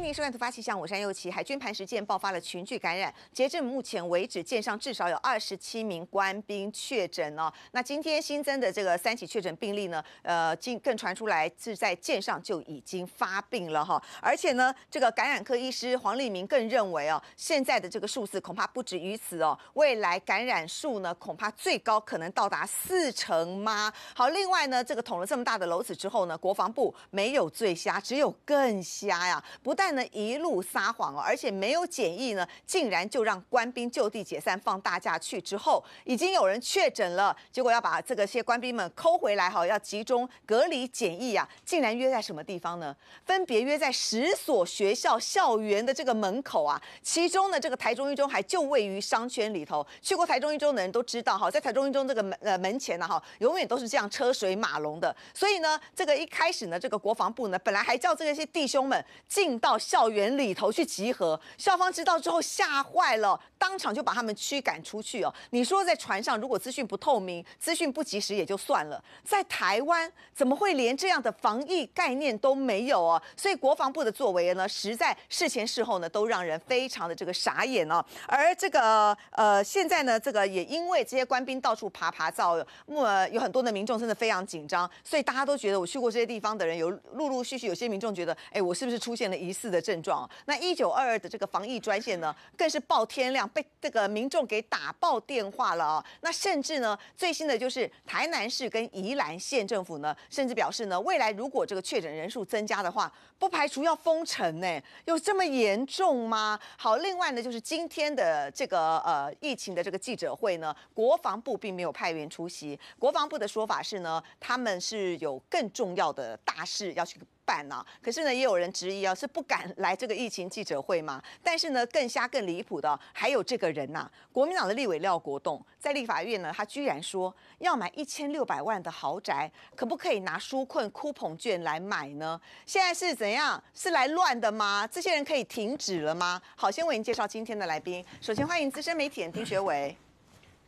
迎您收看突发气象，我是安佑琪。海军磐石舰爆发了群聚感染，截至目前为止，舰上至少有27名官兵确诊哦。那今天新增的这个3起确诊病例呢，更传出来是在舰上就已经发病了哈。而且呢，这个感染科医师黄立明更认为哦，现在的这个数字恐怕不止于此哦，未来感染数呢恐怕最高可能到达40%吗？好，另外呢，这个捅了这么大的篓子之后呢，国防部没有最瞎，只有更瞎呀。 不但呢一路撒谎哦，而且没有检疫呢，竟然就让官兵就地解散放大假去。之后已经有人确诊了，结果要把这个些官兵们抠回来哈，要集中隔离检疫啊，竟然约在什么地方呢？分别约在10所学校校园的这个门口啊。其中呢，这个台中一中还就位于商圈里头。去过台中一中的人都知道哈，在台中一中这个门前呢哈，永远都是这样车水马龙的。所以呢，这个一开始呢，这个国防部呢，本来还叫这些弟兄们 进到校园里头去集合，校方知道之后吓坏了，当场就把他们驱赶出去哦。你说在船上如果资讯不透明、资讯不及时也就算了，在台湾怎么会连这样的防疫概念都没有哦？所以国防部的作为呢，实在事前事后呢都让人非常的这个傻眼哦。而这个现在呢，这个也因为这些官兵到处爬灶，有很多的民众真的非常紧张，所以大家都觉得我去过这些地方的人，有陆续有些民众觉得，哎，我是不是出现 疑似的症状，那1922的这个防疫专线呢，更是爆天亮，被这个民众给打爆电话了哦。那甚至呢，最新的就是台南市跟宜兰县政府呢，甚至表示呢，未来如果这个确诊人数增加的话，不排除要封城呢。有这么严重吗？好，另外呢，就是今天的这个疫情的这个记者会呢，国防部并没有派员出席。国防部的说法是呢，他们是有更重要的大事要去 可是呢，也有人质疑啊，是不敢来这个疫情记者会吗？但是呢，更瞎、更离谱的还有这个人呐、啊，国民党的立委廖国栋在立法院呢，他居然说要买1600万的豪宅，可不可以拿纾困coupon券来买呢？现在是怎样？是来乱的吗？这些人可以停止了吗？好，先为您介绍今天的来宾，首先欢迎资深媒体人丁学维，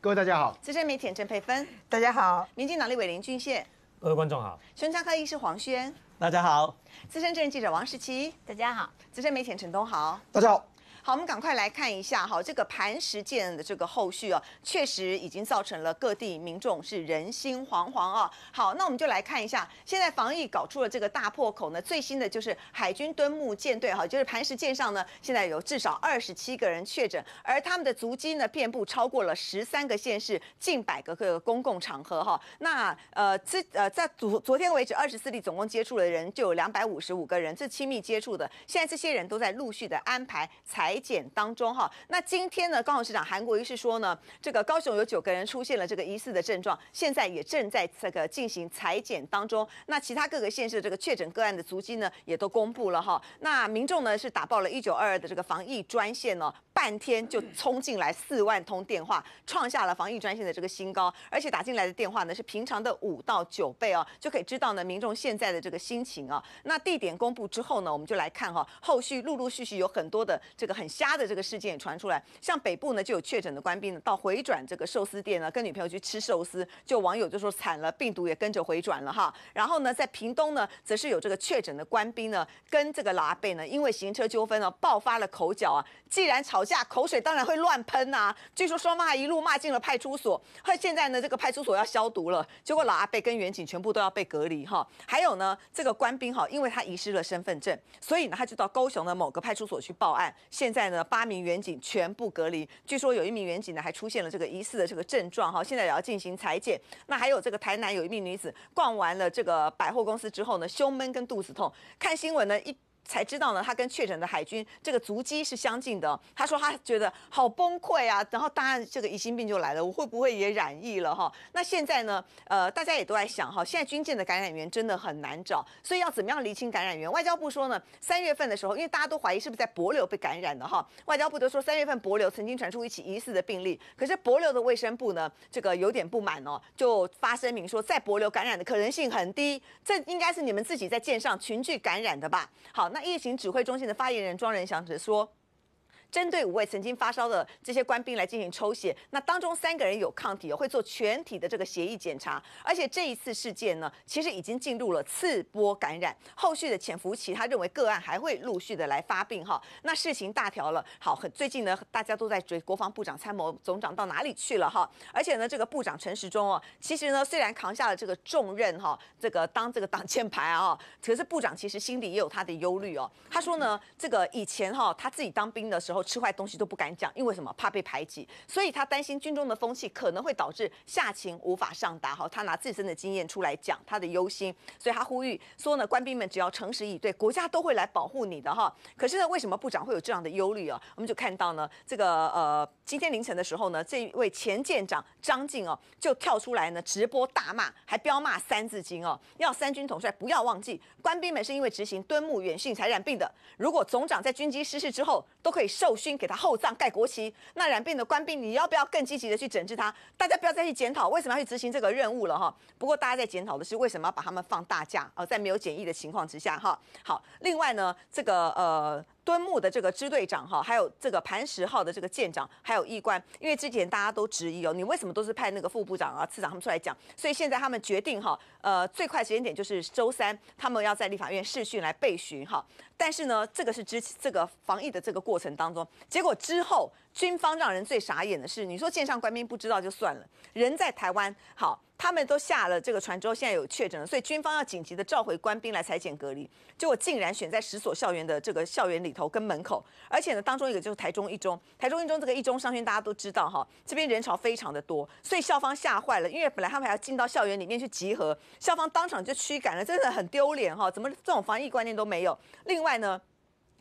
各位大家好；资深媒体人郑佩芬，大家好；民进党立委林俊宪，各位观众好；胸腔科医师黄轩， 大家好，资深政治记者王世奇，大家好；资深媒体陈东豪，大家好。 好，我们赶快来看一下哈，这个磐石舰的这个后续啊，确实已经造成了各地民众是人心惶惶啊。好，那我们就来看一下，现在防疫搞出了这个大破口呢。最新的就是海军敦睦舰队哈，就是磐石舰上呢，现在有至少27个人确诊，而他们的足迹呢，遍布超过了13个县市，近100个公共场合哈。那在昨天为止，24例总共接触的人就有255个人，这亲密接触的，现在这些人都在陆续的安排裁剪当中哈，那今天呢，高雄市长韩国瑜是说呢，这个高雄有9个人出现了这个疑似的症状，现在也正在这个进行裁剪当中。那其他各个县市的这个确诊个案的足迹呢，也都公布了哈。那民众呢是打爆了1922的这个防疫专线呢，半天就冲进来4万通电话，创下了防疫专线的这个新高，而且打进来的电话呢是平常的5到9倍哦，就可以知道呢民众现在的这个心情啊。那地点公布之后呢，我们就来看哈，后续陆续有很多的这个 很瞎的这个事件也传出来，像北部呢就有确诊的官兵呢到回转这个寿司店呢，跟女朋友去吃寿司，就网友就说惨了，病毒也跟着回转了哈。然后呢，在屏东呢，则是有这个确诊的官兵呢跟这个老阿伯呢，因为行车纠纷呢爆发了口角啊。既然吵架，口水当然会乱喷啊。据说双方还一路骂进了派出所，而现在呢，这个派出所要消毒了，结果老阿伯跟员警全部都要被隔离哈。还有呢，这个官兵哈，因为他遗失了身份证，所以呢他就到高雄的某个派出所去报案。 现在呢，8名员警全部隔离，据说有1名员警呢还出现了这个疑似的这个症状哈，现在也要进行裁剪。那还有这个台南有1名女子逛完了这个百货公司之后呢，胸闷跟肚子痛，看新闻呢才知道呢，他跟确诊的海军这个足迹是相近的哦。他说他觉得好崩溃啊，然后当然这个疑心病就来了，我会不会也染疫了哈？那现在呢，大家也都在想哈，现在军舰的感染源真的很难找，所以要怎么样厘清感染源？外交部说呢，3月份的时候，因为大家都怀疑是不是在帛琉被感染的哈，外交部就说3月份帛琉曾经传出一起疑似的病例，可是帛琉的卫生部呢，这个有点不满哦，就发声明说在帛琉感染的可能性很低，这应该是你们自己在舰上群聚感染的吧？好。 那疫情指挥中心的发言人庄人祥则说，针对5位曾经发烧的这些官兵来进行抽血，那当中3个人有抗体，会做全体的这个血液检查。而且这一次事件呢，其实已经进入了次波感染，后续的潜伏期，他认为个案还会陆续的来发病哈。那事情大条了，好，最近呢大家都在追国防部长、参谋总长到哪里去了哈？而且呢，这个部长陈时中哦，其实呢虽然扛下了这个重任哈，当这个挡箭牌啊，可是部长其实心里也有他的忧虑哦。他说呢，这个以前哈他自己当兵的时候吃坏东西都不敢讲，因为什么？怕被排挤，所以他担心军中的风气可能会导致下情无法上达哈。他拿自身的经验出来讲他的忧心，所以他呼吁说呢，官兵们只要诚实以对，国家都会来保护你的哈。可是呢，为什么部长会有这样的忧虑啊？我们就看到呢，这个今天凌晨的时候呢，这位前舰长张晋哦就跳出来呢直播大骂，还彪骂3字经哦，要3军统帅不要忘记，官兵们是因为执行敦睦远训才染病的。如果总长在军机失事之后都可以授勋给他厚葬盖国旗，那染病的官兵你要不要更积极的去整治他？大家不要再去检讨为什么要去执行这个任务了哈。不过大家在检讨的是为什么要把他们放大假啊，在没有检疫的情况之下哈。好，另外呢，这个敦睦的这个支队长哈，还有这个磐石号的这个舰长，还有一官，因为之前大家都质疑哦，你为什么都是派那个副部长啊、次长他们出来讲？所以现在他们决定哈，最快时间点就是周3，他们要在立法院视讯来备询哈。但是呢，这个是这个防疫的这个过程当中，结果之后军方让人最傻眼的是，你说舰上官兵不知道就算了，人在台湾好。他们都下了这个船之后，现在有确诊了，所以军方要紧急的召回官兵来裁减隔离，结果竟然选在10所校园的这个校园里头跟门口，而且呢，当中一个就是台中一中这个一中商圈大家都知道哈，这边人潮非常的多，所以校方吓坏了，因为本来他们还要进到校园里面去集合，校方当场就驱赶了，真的很丢脸哈，怎么这种防疫观念都没有？另外呢。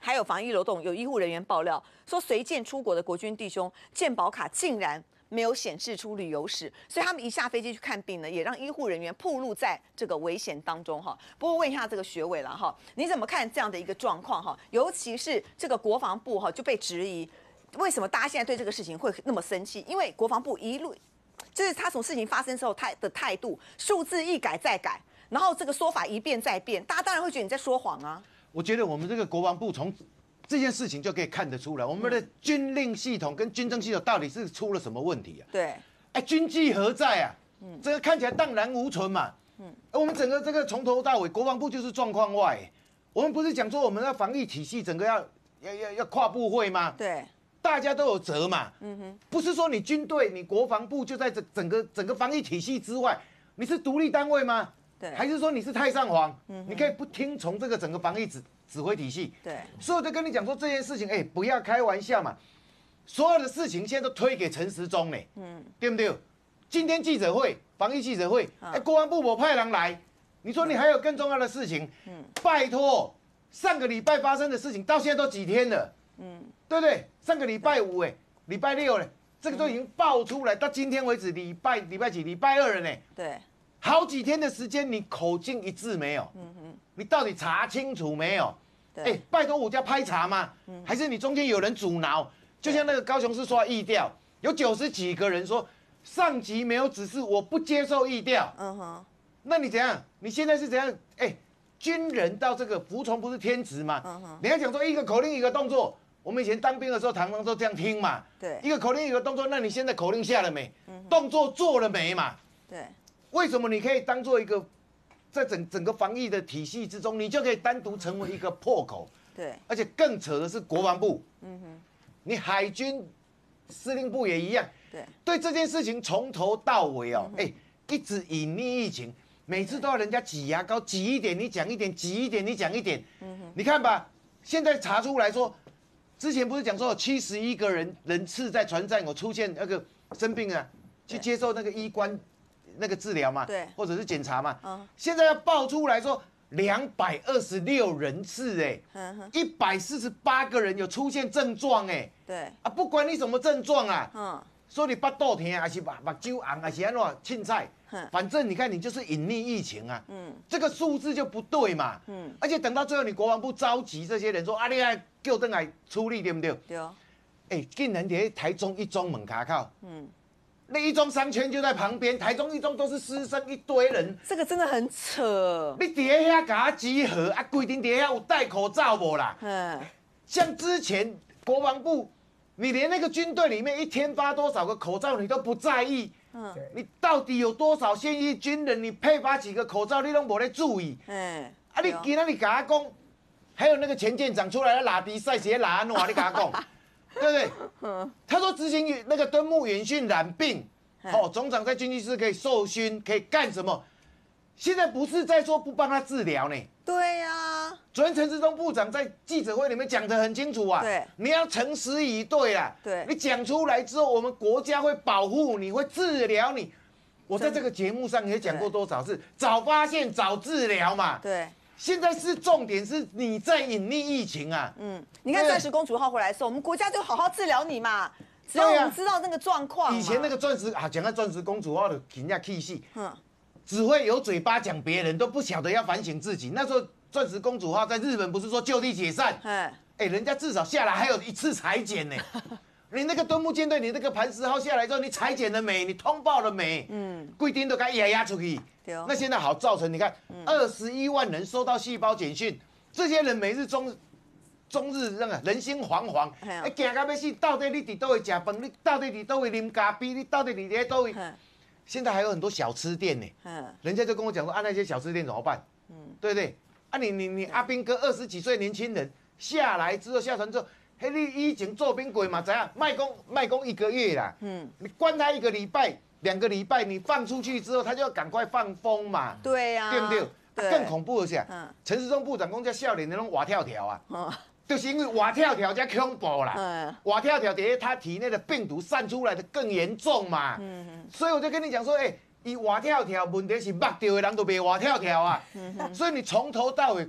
还有防疫漏洞，有医护人员爆料说，随舰出国的国军弟兄健保卡竟然没有显示出旅游史，所以他们一下飞机去看病呢，也让医护人员暴露在这个危险当中哈。不过问一下这个学委了哈，你怎么看这样的一个状况哈？尤其是这个国防部哈就被质疑，为什么大家现在对这个事情会那么生气？因为国防部一路就是他从事情发生之后他的态度，数字一改再改，然后这个说法一变再变，大家当然会觉得你在说谎啊。我觉得我们这个国防部从这件事情就可以看得出来，我们的军令系统跟军政系统到底是出了什么问题啊？对，哎，军纪何在啊？这个看起来荡然无存嘛。我们整个这个从头到尾，国防部就是状况外。我们不是讲说我们的防疫体系整个要跨部会吗？对，大家都有责嘛。不是说你军队、你国防部就在这整个防疫体系之外，你是独立单位吗？还是说你是太上皇，你可以不听从这个整个防疫指挥体系。对，所以我就跟你讲说这件事情，哎，不要开玩笑嘛。所有的事情现在都推给陈时中呢，对不对？今天记者会，防疫记者会，哎，国安部我派人来，你说你还有更重要的事情，拜托，上个礼拜发生的事情到现在都几天了，对不对？上个礼拜5，哎，礼拜6了，这个都已经爆出来，到今天为止，礼拜几？礼拜2了呢？对。好几天的时间，你口径一致没有？你到底查清楚没有？哎，拜托我家拍查吗？还是你中间有人阻挠？就像那个高雄市说疫调，有90几个人说上级没有指示，我不接受疫调。那你怎样？你现在是怎样？哎，军人到这个服从不是天职吗？你要讲说一个口令一个动作，我们以前当兵的时候常常都这样听嘛。对，一个口令一个动作，那你现在口令下了没？动作做了没嘛？对。为什么你可以当做一个，在整个防疫的体系之中，你就可以单独成为一个破口？对，而且更扯的是国防部，你海军司令部也一样，对这件事情从头到尾哦，哎，一直隐匿疫情，每次都要人家挤牙膏，挤一点你讲一点，挤一点你讲一点，你看吧，现在查出来说，之前不是讲说有71个人人次在船站有出现那个生病啊，去接受那个医官。那个治疗嘛，对，或者是检查嘛，现在要爆出来说226人次，哎，148个人有出现症状，哎，对，啊，不管你什么症状啊，说你巴肚疼还是目睭红还是安怎青菜，反正你看你就是隐匿疫情啊，这个数字就不对嘛，而且等到最后你国防部召集这些人说啊，你来叫登来处理对不对？对，哎，竟然在台中一中门卡靠，那一中商圈就在旁边，台中一中都是师生一堆人，这个真的很扯。你底下遐给他集合啊，规定底下有戴口罩无啦？像之前国防部你连那个军队里面一天发多少个口罩你都不在意，嗯，你到底有多少现役军人你配发几个口罩你都没在注意，嗯，啊你今天你跟他讲，还有那个前舰长出来拉比赛谁拉安诺，你跟他讲，对不对？他说执行那个敦睦演训染病，哦，总长在军机室可以受训，可以干什么？现在不是在说不帮他治疗呢？对呀、啊，昨天陈时中部长在记者会里面讲得很清楚啊。对，你要诚实以对啦。对，你讲出来之后，我们国家会保护你，会治疗你。我在这个节目上也讲过多少次，早发现早治疗嘛。对，现在是重点是你在隐匿疫情啊。嗯，你看钻石公主号回来的时候，我们国家就好好治疗你嘛。只要我们知道那个状况、啊。以前那个钻石啊，讲到钻石公主号的评价气息。嗯。只会有嘴巴讲别人，都不晓得要反省自己。那时候钻石公主号在日本不是说就地解散？哎、欸，人家至少下来还有一次裁剪呢、欸。你那个敦睦舰队，你那个磐石号下来之后，你裁剪了没？你通报了没？嗯，规定都该压出去。对、哦。那现在好造成你看，21万人收到细胞简讯，这些人每日中日那个人心惶惶，哎，惊到要死。到底你伫倒位食饭？你到底伫倒位啉咖啡？你到底伫咧倒位？现在还有很多小吃店呢、欸，人家就跟我讲说啊，那些小吃店怎么办？嗯，对不对？啊你阿兵哥20几岁年轻人下来之后下船之后，嘿，你以前做兵鬼嘛怎样？卖工1个月啦，嗯，你关他1个礼拜、2个礼拜，你放出去之后他就要赶快放风嘛，对呀、啊，对不对？對啊、更恐怖的是，陈时中部长公家笑脸那种蛙跳跳啊。嗯就是因为蛙跳跳才恐怖啦，蛙跳跳等于他体内的病毒散出来的更严重嘛，所以我就跟你讲说，哎，以蛙跳跳问题是目到的人都别蛙跳跳啊，所以你从头到尾，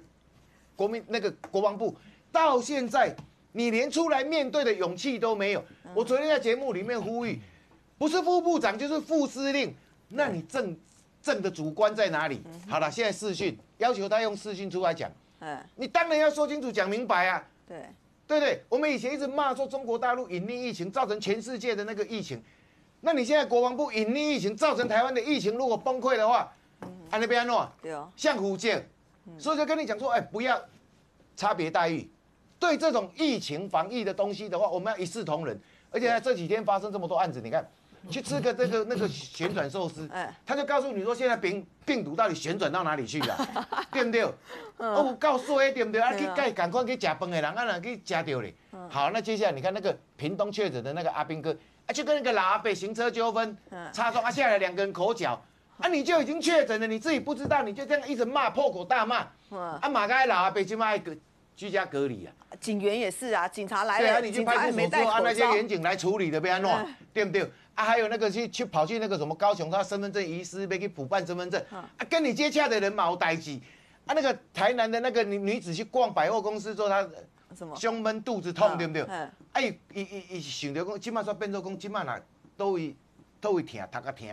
国防部到现在你连出来面对的勇气都没有。我昨天在节目里面呼吁，不是副部长就是副司令，那你正的主观在哪里？好了，现在视讯要求他用视讯出来讲，你当然要说清楚讲明白啊。对，我们以前一直骂说中国大陆隐匿疫情，造成全世界的那个疫情。那你现在国防部隐匿疫情，造成台湾的疫情如果崩溃的话，安那边喏，对哦，像虎剑，所以就跟你讲说，哎，不要差别待遇。对这种疫情防疫的东西的话，我们要一视同仁。而且这几天发生这么多案子，你看，去吃个那个旋转寿司，他就告诉你说现在病毒到底旋转到哪里去了，对不对？哦，我告诉你对不对？啊，去赶快去吃饭的人，啊，哪去吃掉嘞？好，那接下来你看那个屏东确诊的那个阿兵哥，啊，就跟那个老阿伯行车纠纷，擦撞啊，下来2个人口角，啊，你就已经确诊了，你自己不知道，你就这样一直骂破口大骂，啊，马该老阿伯就骂居家隔离啊，警员也是啊，警察来了，对啊，你去派出所做啊，那些员警来处理的被安弄，对不对？啊，还有那个去跑去那个什么高雄，他身份证遗失被去补办身份证，啊，跟你接洽的人毛代志，啊，那个台南的那个女子去逛百货公司之后，她什么胸闷肚子痛，对不对？哎，伊想着讲，即马煞变做讲，即马哪都会疼，头壳疼，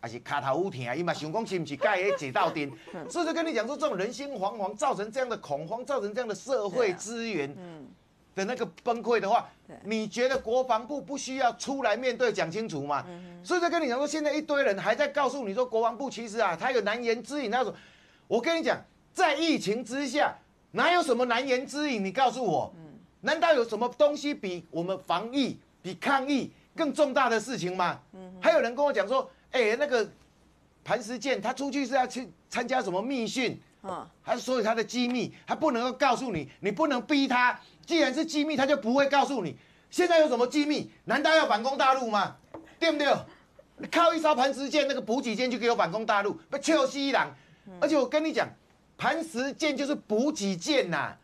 还是卡头乌疼，伊嘛想讲是不是盖个解到颠，所以就跟你讲说，这种人心惶惶，造成这样的恐慌，造成这样的社会资源，的那个崩溃的话，你觉得国防部不需要出来面对讲清楚吗？所以就跟你讲说，现在一堆人还在告诉你说，国防部其实啊，他有难言之隐那种。我跟你讲，在疫情之下，哪有什么难言之隐？你告诉我，难道有什么东西比我们防疫、比抗疫更重大的事情吗？还有人跟我讲说，哎，那个磐石舰他出去是要去参加什么密训，他所以他的机密，他不能够告诉你，你不能逼他。既然是机密，他就不会告诉你。现在有什么机密？难道要反攻大陆吗？对不对？靠一艘磐石舰那个补给舰就给我反攻大陆，被笑死人。而且我跟你讲，磐石舰就是补给舰呐，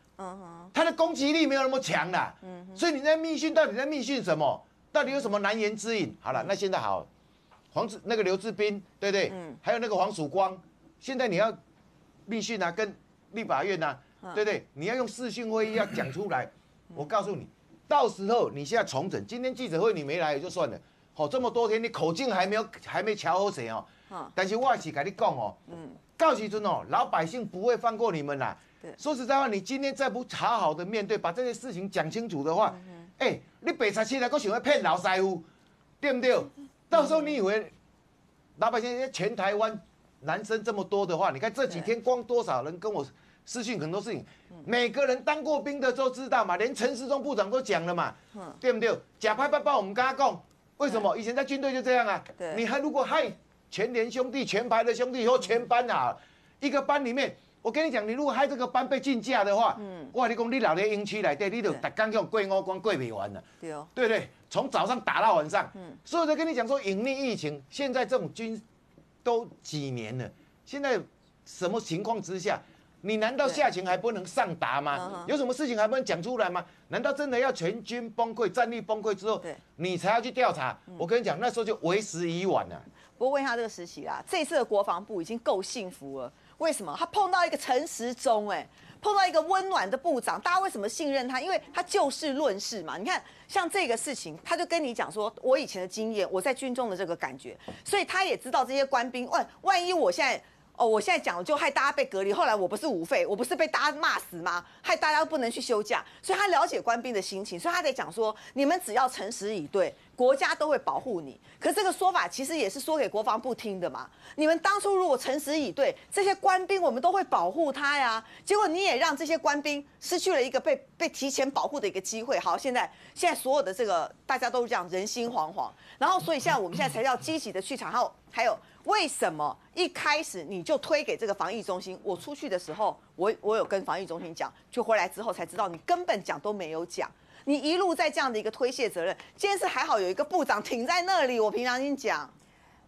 它的攻击力没有那么强啦。所以你在密训，到底在密训什么？到底有什么难言之隐？好了，那现在好，那个刘志斌，对不对？还有那个黄曙光，现在你要密训啊，跟立法院啊。对不对？你要用视讯会议要讲出来。我告诉你，到时候你现在重整，今天记者会你没来也就算了。好，这么多天你口径还没瞧好谁哦。但是我是跟你讲哦，到时阵哦，老百姓不会放过你们啦。说实在话，你今天再不好好的面对，把这些事情讲清楚的话，哎，你白杀起来，佫想要骗老师傅，对不对？到时候你以为老百姓全台湾男生这么多的话，你看这几天光多少人跟我。私讯很多事情，每个人当过兵的都知道嘛，连陈时中部长都讲了嘛，对不对？假拍拍报我们刚刚讲，为什么以前在军队就这样啊？你还如果害全连兄弟、全排的兄弟或全班啊，一个班里面，我跟你讲，你如果害这个班被禁驾的话，哇，你讲你老在营区内底，你就打刚用跪五关跪不完了，对不对？从早上打到晚上，所以我就跟你讲说，隐匿疫情，现在这种军都几年了，现在什么情况之下？你难道下情还不能上达吗？有什么事情还不能讲出来吗？难道真的要全军崩溃、战力崩溃之后，你才要去调查？我跟你讲，那时候就为时已晚了。不过问一下这个时期啦，这次的国防部已经够幸福了。为什么？他碰到一个陈时中，碰到一个温暖的部长，大家为什么信任他？因为他就事论事嘛。你看，像这个事情，他就跟你讲说，我以前的经验，我在军中的这个感觉，所以他也知道这些官兵，万一我现在。哦，我现在讲就害大家被隔离，后来我不是无肺，我不是被大家骂死吗？害大家不能去休假，所以他了解官兵的心情，所以他在讲说，你们只要诚实以对，国家都会保护你。可这个说法其实也是说给国防部听的嘛。你们当初如果诚实以对，这些官兵我们都会保护他呀。结果你也让这些官兵失去了一个被提前保护的一个机会。好，现在所有的这个大家都是这样人心惶惶，然后所以我们现在才要积极的去查，还有。为什么一开始你就推给这个防疫中心？我出去的时候，我有跟防疫中心讲，就回来之后才知道你根本讲都没有讲，你一路在这样的一个推卸责任。今天是还好有一个部长挺在那里，我平常心讲，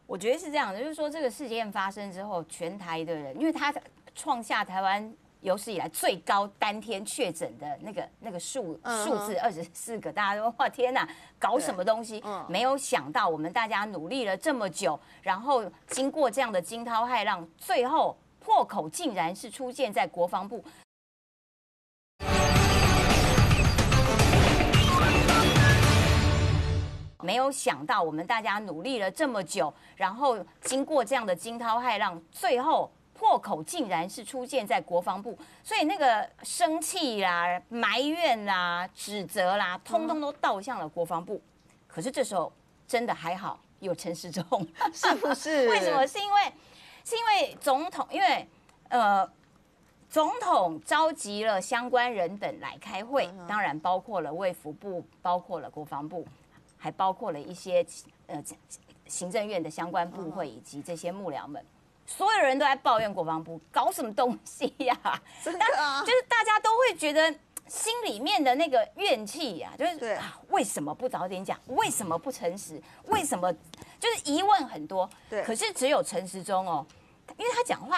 我觉得是这样的，就是说这个事件发生之后，全台的人，因为他创下台湾有史以来最高单天确诊的那个数字24个，大家都哇天哪，搞什么东西？没有想到我们大家努力了这么久，然后经过这样的惊涛骇浪，最后破口竟然是出现在国防部。没有想到我们大家努力了这么久，然后经过这样的惊涛骇浪，最后。破口竟然是出现在国防部，所以那个生气啦、埋怨啦、指责啦，通通都倒向了国防部。可是这时候真的还好有陈时中，是不是？为什么？是因为总统，因为总统召集了相关人等来开会，当然包括了卫福部，包括了国防部，还包括了一些行政院的相关部会以及这些幕僚们。所有人都在抱怨国防部搞什么东西呀、啊？真的、啊，就是大家都会觉得心里面的那个怨气呀、啊，就是为什么不早点讲？为什么不诚实？为什么就是疑问很多？对。可是只有陈时中哦，因为他讲话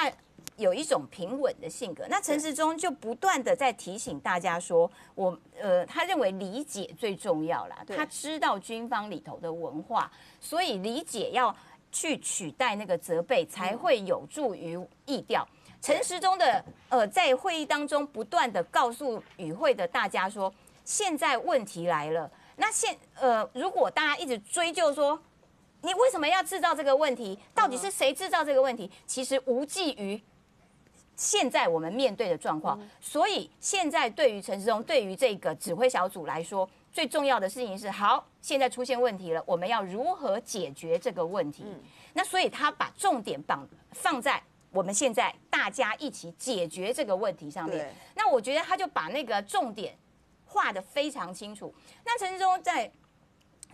有一种平稳的性格，那陈时中就不断的在提醒大家说，他认为理解最重要啦，他知道军方里头的文化，所以理解要。去取代那个责备，才会有助于疫调。陈时中的在会议当中不断的告诉与会的大家说，现在问题来了。那如果大家一直追究说，你为什么要制造这个问题？到底是谁制造这个问题？其实无济于现在我们面对的状况。所以现在对于陈时中，对于这个指挥小组来说。最重要的事情是，好，现在出现问题了，我们要如何解决这个问题？那所以他把重点放在我们现在大家一起解决这个问题上面。那我觉得他就把那个重点画得非常清楚。那陈时中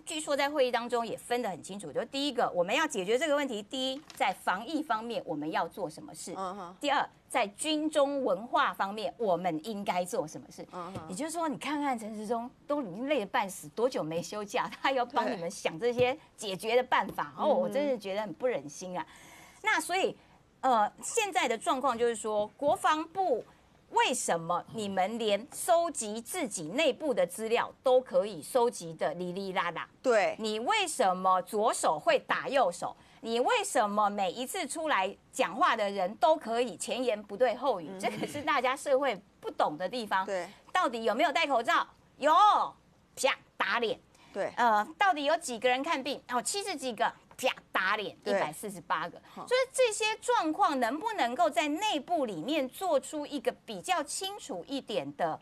据说在会议当中也分得很清楚，就是第一个，我们要解决这个问题，第一，在防疫方面我们要做什么事；第二，在军中文化方面我们应该做什么事。也就是说，你看看陈时中都已经累得半死，多久没休假，他要帮你们想这些解决的办法哦，我真的觉得很不忍心啊。那所以，现在的状况就是说，国防部。为什么你们连收集自己内部的资料都可以收集的哩哩啦啦？对，你为什么左手会打右手？你为什么每一次出来讲话的人都可以前言不对后语？这个是大家社会不懂的地方。对，到底有没有戴口罩？有，啪打脸。对，到底有几个人看病？哦，70几个。啪打脸148个，所以这些状况能不能够在内部里面做出一个比较清楚一点的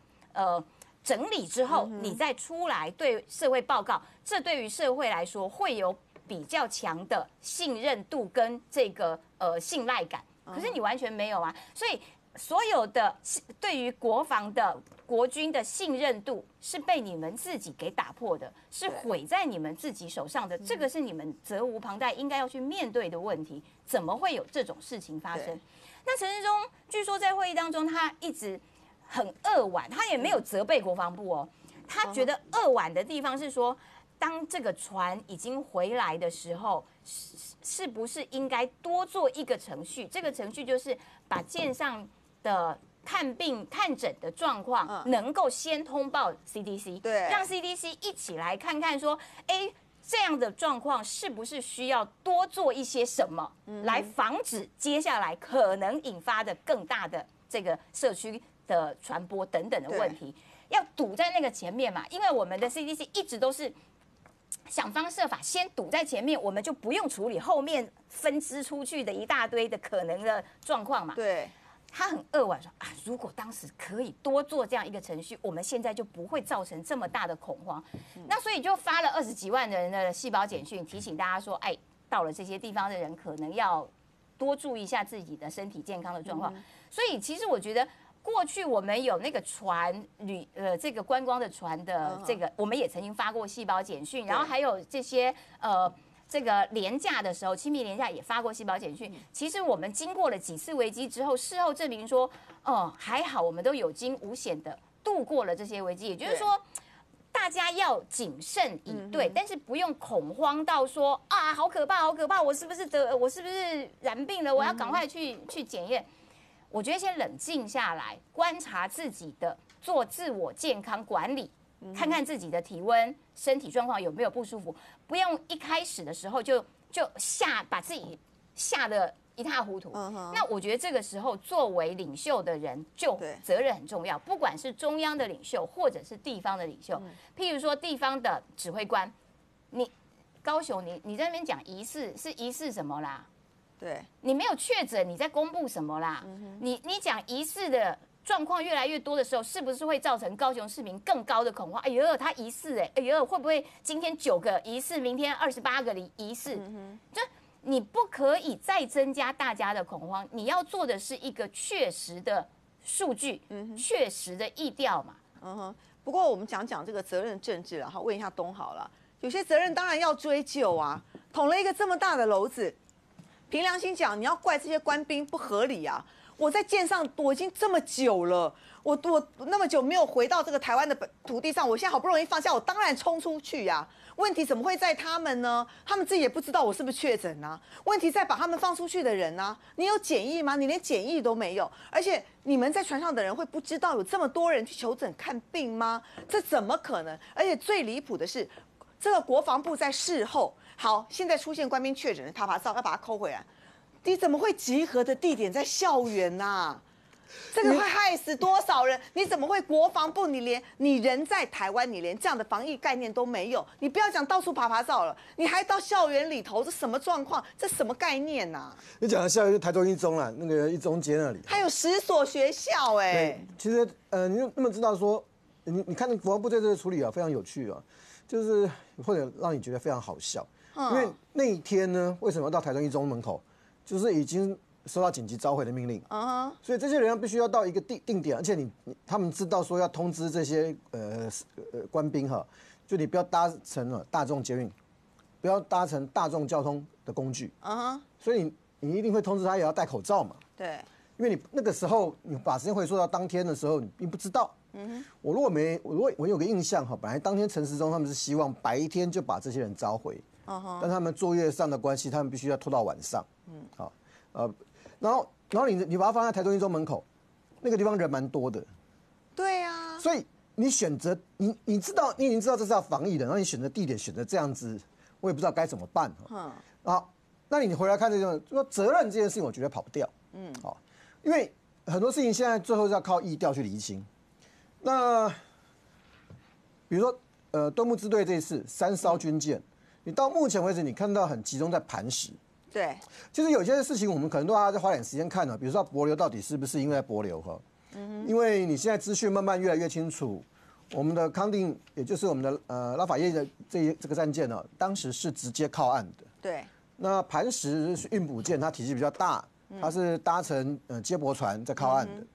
整理之后，你再出来对社会报告，这对于社会来说会有比较强的信任度跟这个信赖感。可是你完全没有啊，所以所有的对于国防的国军的信任度是被你们自己给打破的，是毁在你们自己手上的，这个是你们责无旁贷应该要去面对的问题，怎么会有这种事情发生？那陈时中据说在会议当中，他一直很扼腕，他也没有责备国防部哦，他觉得扼腕的地方是说，当这个船已经回来的时候，是不是应该多做一个程序？这个程序就是把舰上的看病、看诊的状况，能够先通报 CDC， 对，让 CDC 一起来看看说，哎，这样的状况是不是需要多做一些什么，来防止接下来可能引发的更大的这个社区的传播等等的问题，要堵在那个前面嘛，因为我们的 CDC 一直都是想方设法先堵在前面，我们就不用处理后面分支出去的一大堆的可能的状况嘛，对。他很扼腕说啊，如果当时可以多做这样一个程序，我们现在就不会造成这么大的恐慌。那所以就发了20几万人的细胞简讯，提醒大家说，哎，到了这些地方的人可能要多注意一下自己的身体健康的状况。所以其实我觉得过去我们有那个船这个观光的船的这个，我们也曾经发过细胞简讯，然后还有这些这个廉价的时候，清明廉价也发过细胞简讯。其实我们经过了几次危机之后，事后证明说，哦，还好我们都有惊无险的度过了这些危机。也就是说，大家要谨慎以对，但是不用恐慌到说啊，好可怕，好可怕，我是不是染病了？我要赶快去检验。我觉得先冷静下来，观察自己的，做自我健康管理。看看自己的体温、身体状况有没有不舒服，不用一开始的时候就把自己吓得一塌糊涂。那我觉得这个时候，作为领袖的人，就责任很重要，不管是中央的领袖，或者是地方的领袖。譬如说，地方的指挥官，你高雄，你在那边讲疑似是疑似什么啦？对，你没有确诊，你在公布什么啦？你讲疑似的状况越来越多的时候，是不是会造成高雄市民更高的恐慌？哎呦，他疑似哎，哎呦，会不会今天9个疑似，明天28个疑似？就你不可以再增加大家的恐慌，你要做的是一个确实的数据，确实的疫调嘛。不过我们讲这个责任政治了哈，问一下东好了，有些责任当然要追究啊，捅了一个这么大的篓子，凭良心讲，你要怪这些官兵不合理啊。我在舰上，我已经这么久了，我那么久没有回到这个台湾的土地上，我现在好不容易放下，我当然冲出去呀。问题怎么会在他们呢？他们自己也不知道我是不是确诊啊。问题在把他们放出去的人啊，你有检疫吗？你连检疫都没有，而且你们在船上的人会不知道有这么多人去求诊看病吗？这怎么可能？而且最离谱的是，这个国防部在事后，好，现在出现官兵确诊的啪啪照，要把它扣回来。你怎么会集合的地点在校园呐？这个会害死多少人？你怎么会国防部？你人在台湾，你连这样的防疫概念都没有。你不要讲到处爬爬照了，你还到校园里头，这什么状况？这什么概念呐？你讲的校园，台中一中啦，那个一中街那里，还有10所学校哎。其实你有没有知道说，你看国防部在这个处理啊，非常有趣啊，就是或者让你觉得非常好笑，因为那一天呢，为什么要到台中一中门口？就是已经收到紧急召回的命令，所以这些人必须要到一个定点，而且他们知道说要通知这些官兵哈，就你不要搭乘大众捷运，不要搭乘大众交通的工具，所以你一定会通知他也要戴口罩嘛，对，因为你那个时候你把时间回溯到当天的时候，你并不知道，我有个印象哈，本来当天陈时中他们是希望白天就把这些人召回。但他们作业上的关系，他们必须要拖到晚上。好，然后你把它放在台中一中门口，那个地方人蛮多的。对呀。所以你选择你知道你已经知道这是要防疫的，然后你选择地点选择这样子，我也不知道该怎么办。好，那你回来看这种说责任这件事情，我觉得跑不掉。好，因为很多事情现在最后是要靠疫调去厘清。那比如说敦睦支队这一次3艘军舰。你到目前为止，你看到很集中在磐石。对，其实有些事情我们可能都要再花点时间看了，比如说帛琉到底是不是因为帛琉哈？因为你现在资讯慢慢越来越清楚，我们的康定，也就是我们的拉法叶的这个战舰呢，当时是直接靠岸的。对。那磐石运补舰它体积比较大，它是搭乘接驳船在靠岸的。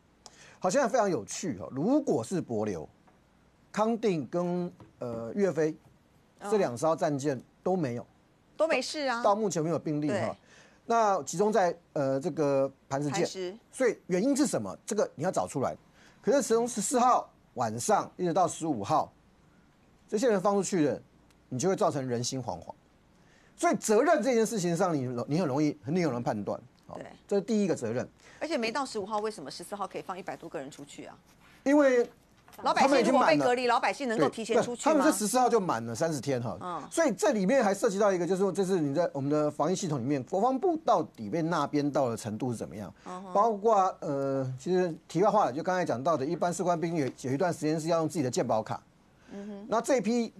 好，现在非常有趣哦。如果是帛琉、康定跟岳飞这两艘战舰都没有，都没事啊，到目前没有病例哈。那集中在这个磐石舰，所以原因是什么？这个你要找出来。可是从14号晚上一直到15号，这些人放出去的，你就会造成人心惶惶。所以责任这件事情上，你很容易，很有人判断。对，这是第一个责任。而且没到15号，为什么14号可以放100多个人出去啊？因为老百姓如果被隔离，老百姓能够提前出去吗？他们是14号就满了30天哈。嗯。所以这里面还涉及到一个，就是说这是你在我们的防疫系统里面，国防部到底被那边到的程度是怎么样？包括其实题外话了，就刚才讲到的，一般士官兵有一段时间是要用自己的健保卡。 那这批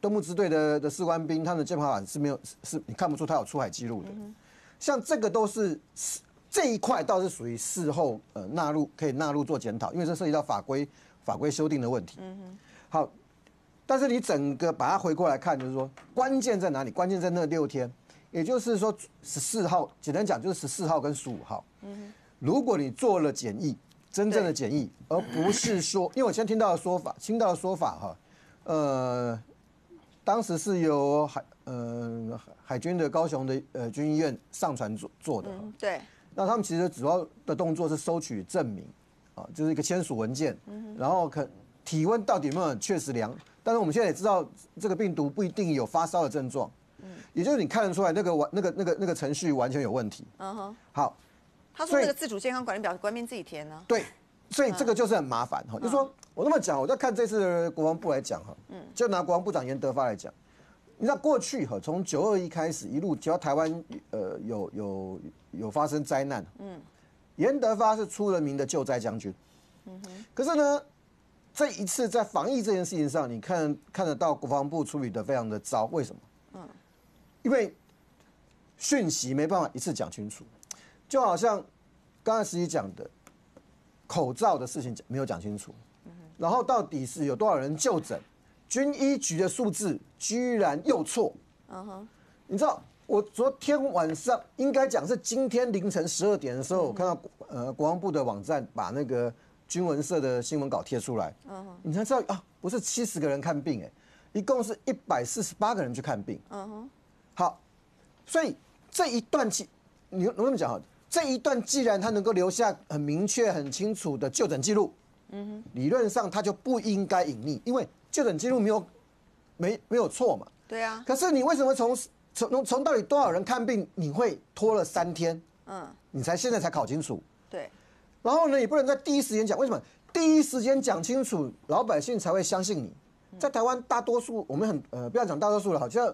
登陆支队的士官兵，他们的健保卡是没有，是你看不出他有出海记录的。像这个都是这一块倒是属于事后纳入可以纳入做检讨，因为这涉及到法规修订的问题。好，但是你整个把它回过来看，就是说关键在哪里？关键在那6天，也就是说14号，简单讲就是14号跟15号。如果你做了检疫。 真正的检疫，而不是说，因为我先听到的说法哈，当时是由海军的高雄的军医院上船做的，对，那他们其实主要的动作是收取证明，啊，就是一个签署文件，然后体温到底有没有确实量，但是我们现在也知道这个病毒不一定有发烧的症状，也就是你看得出来那个程序完全有问题，好。 他说：“这个自主健康管理表，官兵自己填呢。”对，所以这个就是很麻烦哈。就说我那么讲，我在看这次的国防部来讲哈，就拿国防部长严德发来讲，你知道过去哈，从921开始一路，只要台湾有发生灾难，严德发是出了名的救灾将军，可是呢，这一次在防疫这件事情上，你看得到国防部处理的非常的糟，为什么？因为讯息没办法一次讲清楚。 就好像刚才时宜讲的口罩的事情没有讲清楚，然后到底是有多少人就诊，军医局的数字居然又错。你知道我昨天晚上应该讲是今天凌晨12点的时候，我看到国防部的网站把那个军文社的新闻稿贴出来，你才知道啊，不是70个人看病，一共是148个人去看病。好，所以这一段期你我这么讲好。 这一段既然他能够留下很明确、很清楚的就诊记录，理论上他就不应该隐匿，因为就诊记录没有错嘛。对啊。可是你为什么从到底多少人看病，你会拖了3天？你现在才搞清楚。对。然后呢，你不能在第一时间讲，为什么？第一时间讲清楚，老百姓才会相信你。在台湾，大多数我们不要讲大多数了，好像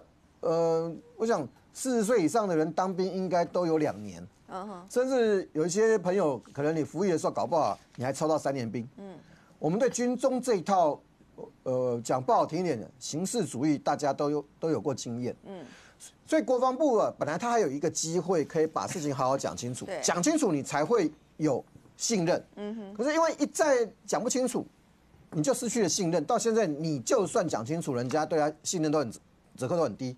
我想40岁以上的人当兵应该都有2年。 甚至有一些朋友，可能你服役的时候搞不好，你还抽到3年兵。我们对军中这一套，讲不好听一点的形式主义，大家都有过经验。所以国防部啊，本来他还有一个机会可以把事情好好讲清楚，讲清楚你才会有信任。可是因为一再讲不清楚，你就失去了信任。到现在你就算讲清楚，人家对他信任折扣都很低。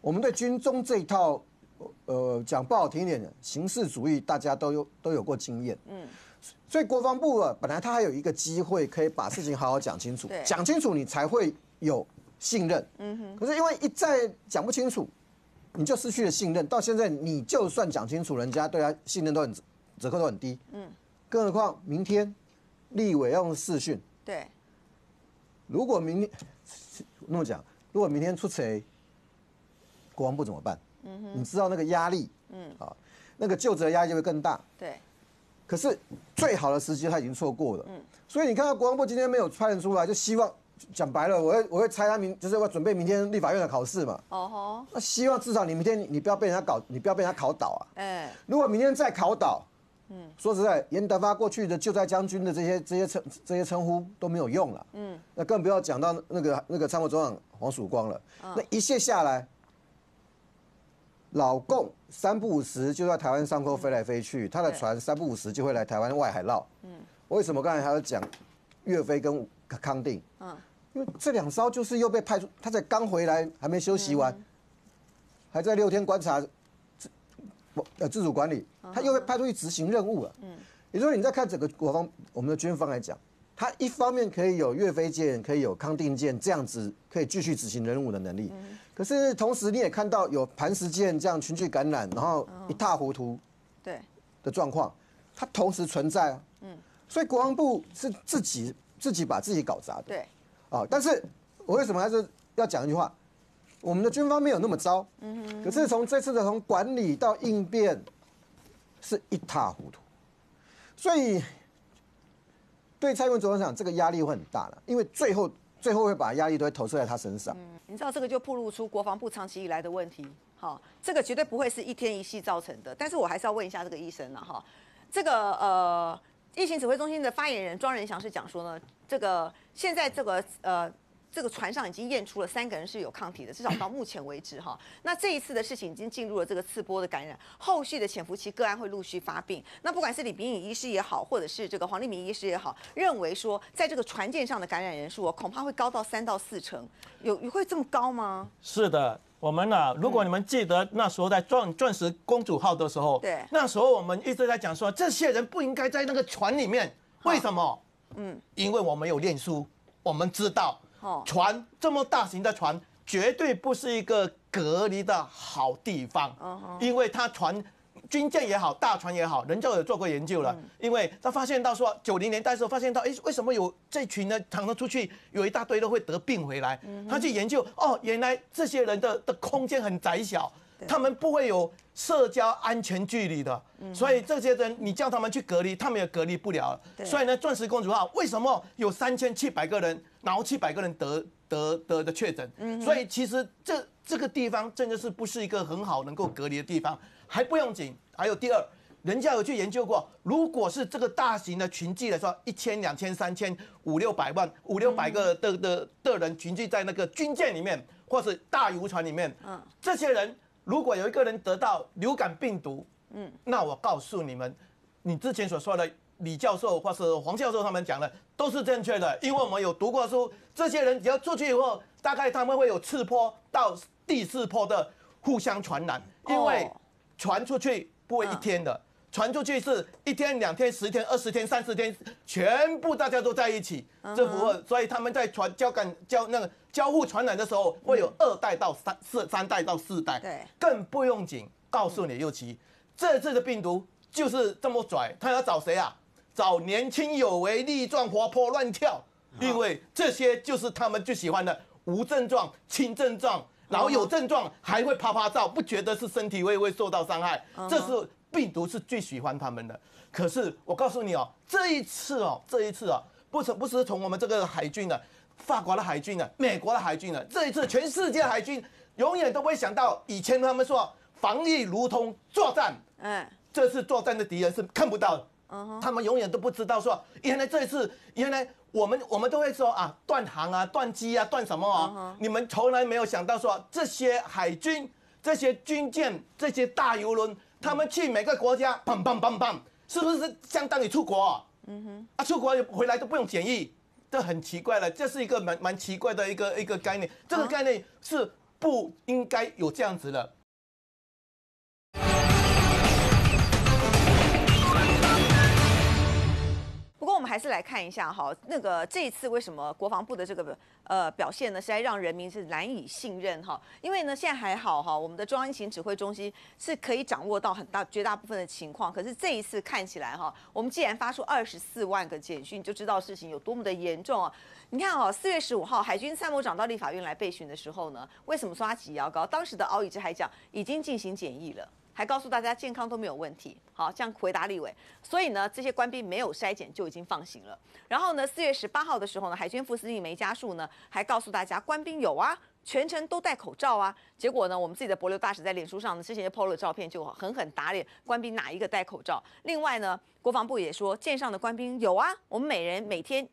我们对军中这一套，讲不好听一点的形式主义，大家都有过经验。所以国防部啊，本来他还有一个机会可以把事情好好讲清楚，讲清楚你才会有信任。可是因为一再讲不清楚，你就失去了信任。到现在你就算讲清楚，人家对他信任折扣都很低。更何况明天立委要用视讯。对。如果明天那么讲，如果明天出谁？ 国防部怎么办？你知道那个压力，啊，那个就责压力就会更大。对，可是最好的时机他已经错过了。所以你看到国防部今天没有派人出来，就希望讲白了，我会猜他就是要准备明天立法院的考试嘛。那希望至少你明天你不要被人家搞，你不要被人家考倒啊。如果明天再考倒，说实在，严德发过去的救灾将军的这些称呼都没有用了。那更不要讲到那个参谋总长黄曙光了。那一卸下来。 老共3不5时就在台湾上空飞来飞去，他的船3不5时就会来台湾外海绕。为什么刚才还要讲岳飞跟康定？因为这两艘就是又被派出，他才刚回来，还没休息完，还在6天观察自主管理，他又被派出去执行任务了。也就是你在看整个国防，我们的军方来讲，他一方面可以有岳飞舰，可以有康定舰这样子可以继续执行任务的能力，可是同时你也看到有磐石舰这样群聚感染，然后一塌糊涂，对的状况，它同时存在啊。所以国防部是自己把自己搞砸的。对。啊，但是我为什么还是要讲一句话？我们的军方没有那么糟，可是从这次的从管理到应变，是一塌糊涂。所以对蔡英文总统讲，这个压力会很大了，因为最后会把压力都会投射在他身上。你知道这个就暴露出国防部长期以来的问题。好，这个绝对不会是一天一夕造成的。但是我还是要问一下这个医生了哈，这个疫情指挥中心的发言人庄仁祥是讲说呢，这个现在这个船上已经验出了3个人是有抗体的，至少到目前为止哈。那这一次的事情已经进入了这个次波的感染，后续的潜伏期个案会陆续发病。那不管是李秉颖医师也好，或者是这个黄立民医师也好，认为说在这个船舰上的感染人数，恐怕会高到3到4成，有会这么高吗？是的。我们呢，如果你们记得那时候在钻石公主号的时候，对，那时候我们一直在讲说，这些人不应该在那个船里面，为什么？因为我们有念书，我们知道，船这么大型的船，绝对不是一个隔离的好地方，因为它船。军舰也好，大船也好，人就有做过研究了，因为他发现到说，90年代的时候发现到，为什么有这群人常常出去，有一大堆都会得病回来？他去研究，哦，原来这些人的空间很窄小，他们不会有社交安全距离的，所以这些人你叫他们去隔离，他们也隔离不了。所以呢，钻石公主号为什么有3700个人，然后700个人得的确诊？所以其实这个地方真的是不是一个很好能够隔离的地方。还不用紧，还有第二，人家有去研究过，如果是这个大型的群聚来说，1000、2000、3000、5、600万、5、600个的人群聚在那个军舰里面，或是大渔船里面，这些人如果有一个人得到流感病毒，那我告诉你们，你之前所说的李教授或是黄教授他们讲的都是正确的，因为我们有读过书，这些人只要出去以后，大概他们会有次波到第4波的互相传染，因为。传出去不会一天的，传出去是1天、2天、10天、20天、30天，全部大家都在一起，这符合，所以他们在传交互传染的时候，会有2代到3代到4代，对，更不用紧，告诉你，尤其这次的病毒就是这么拽，他要找谁啊？找年轻有为、力壮、活泼、乱跳，因为这些就是他们最喜欢的无症状、轻症状。然后有症状还会啪啪照，不觉得是身体会受到伤害，这是病毒是最喜欢他们的。可是我告诉你哦，这一次哦，不是从我们这个海军的，法国的海军的，美国的海军的，这一次全世界海军永远都不会想到，以前他们说防疫如同作战，这次作战的敌人是看不到的，他们永远都不知道说，原来。我们都会说啊，断航啊，断机啊，断什么啊？你们从来没有想到说，这些海军、这些军舰、这些大游轮，他们去每个国家，砰砰砰砰，是不是相当于出国啊？出国回来都不用检疫，这很奇怪了。这是一个蛮奇怪的一个概念，这个概念是不应该有这样子的。不过我们还是来看一下哈，那个这一次为什么国防部的这个表现呢，实在让人民是难以信任哈。因为呢现在还好哈，我们的中央疫情指挥中心是可以掌握到绝大部分的情况，可是这一次看起来哈，我们既然发出24万个简讯，就知道事情有多么的严重啊。你看哦，4月15号海军参谋长到立法院来备询的时候呢，为什么说他起摇高？当时的敖以之还讲已经进行检疫了。还告诉大家健康都没有问题，好，这样回答立委。所以呢，这些官兵没有筛检就已经放行了。然后呢，4月18号的时候呢，海军副司令梅家树呢还告诉大家，官兵有啊，全程都戴口罩啊。结果呢，我们自己的帛琉大使在脸书上呢，之前就 PO 了照片，就狠打脸官兵哪一个戴口罩。另外呢，国防部也说，舰上的官兵有啊，我们每人每天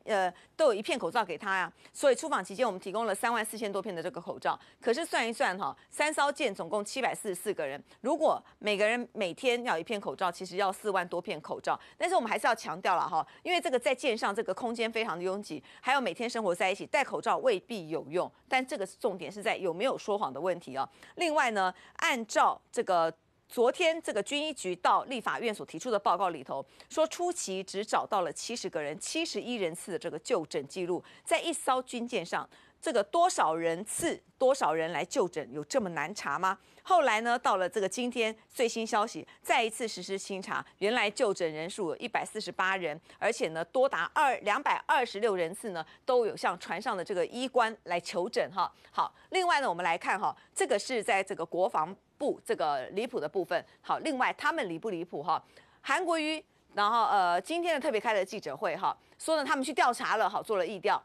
都有一片口罩给他呀、所以出访期间我们提供了34000多片的这个口罩。可是算一算哈，3艘舰总共744个人，如果每个人每天要一片口罩，其实要4万多片口罩。但是我们还是要强调了哈，因为这个在舰上这个空间非常的拥挤，还有每天生活在一起，戴口罩未必有用。但这个重点是在有没有说谎的问题啊。另外呢，按照这个。昨天这个军医局到立法院所提出的报告里头说，初期只找到了70个人，71人次的这个就诊记录，在一艘军舰上，这个多少人次、多少人来就诊，有这么难查吗？后来呢，到了这个今天最新消息，再一次实施清查，原来就诊人数有148人，而且呢，多达226人次呢，都有向船上的这个医官来求诊哈。好，另外呢，我们来看哈，这个是在这个国防。不，这个离谱的部分。好，另外他们离不离谱哈？韩国瑜，然后今天的特别开了记者会哈，说呢他们去调查了，好做了疫调，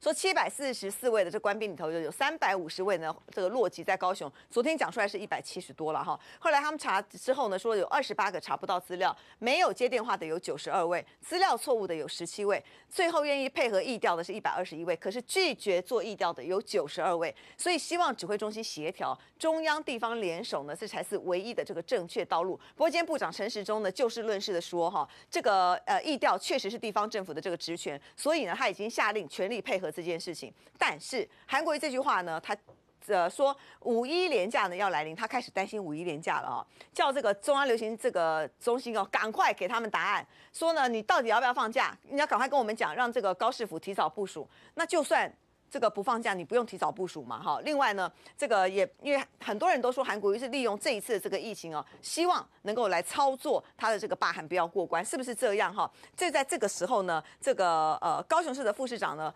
说744位的这官兵里头有350位呢，这个落籍在高雄。昨天讲出来是170多了哈，后来他们查之后呢，说有28个查不到资料，没有接电话的有92位，资料错误的有17位，最后愿意配合疫调的是121位，可是拒绝做疫调的有92位。所以希望指挥中心协调，中央地方联手呢，这才是唯一的这个正确道路。不过今天部长陈时中呢，就事论事的说哈，这个疫调确实是地方政府的这个职权，所以呢他已经下令全力配合这件事情。但是韩国瑜这句话呢，他说5.1连假呢要来临，他开始担心5.1连假了啊，叫这个中央流行这个中心哦，赶快给他们答案，说呢你到底要不要放假？你要赶快跟我们讲，让这个高市府提早部署。那就算这个不放假，你不用提早部署嘛哈。另外呢，这个也因为很多人都说韩国瑜是利用这一次的这个疫情哦，希望能够来操作他的这个罢韩不要过关，是不是这样哈？就在这个时候呢，这个高雄市的副市长呢，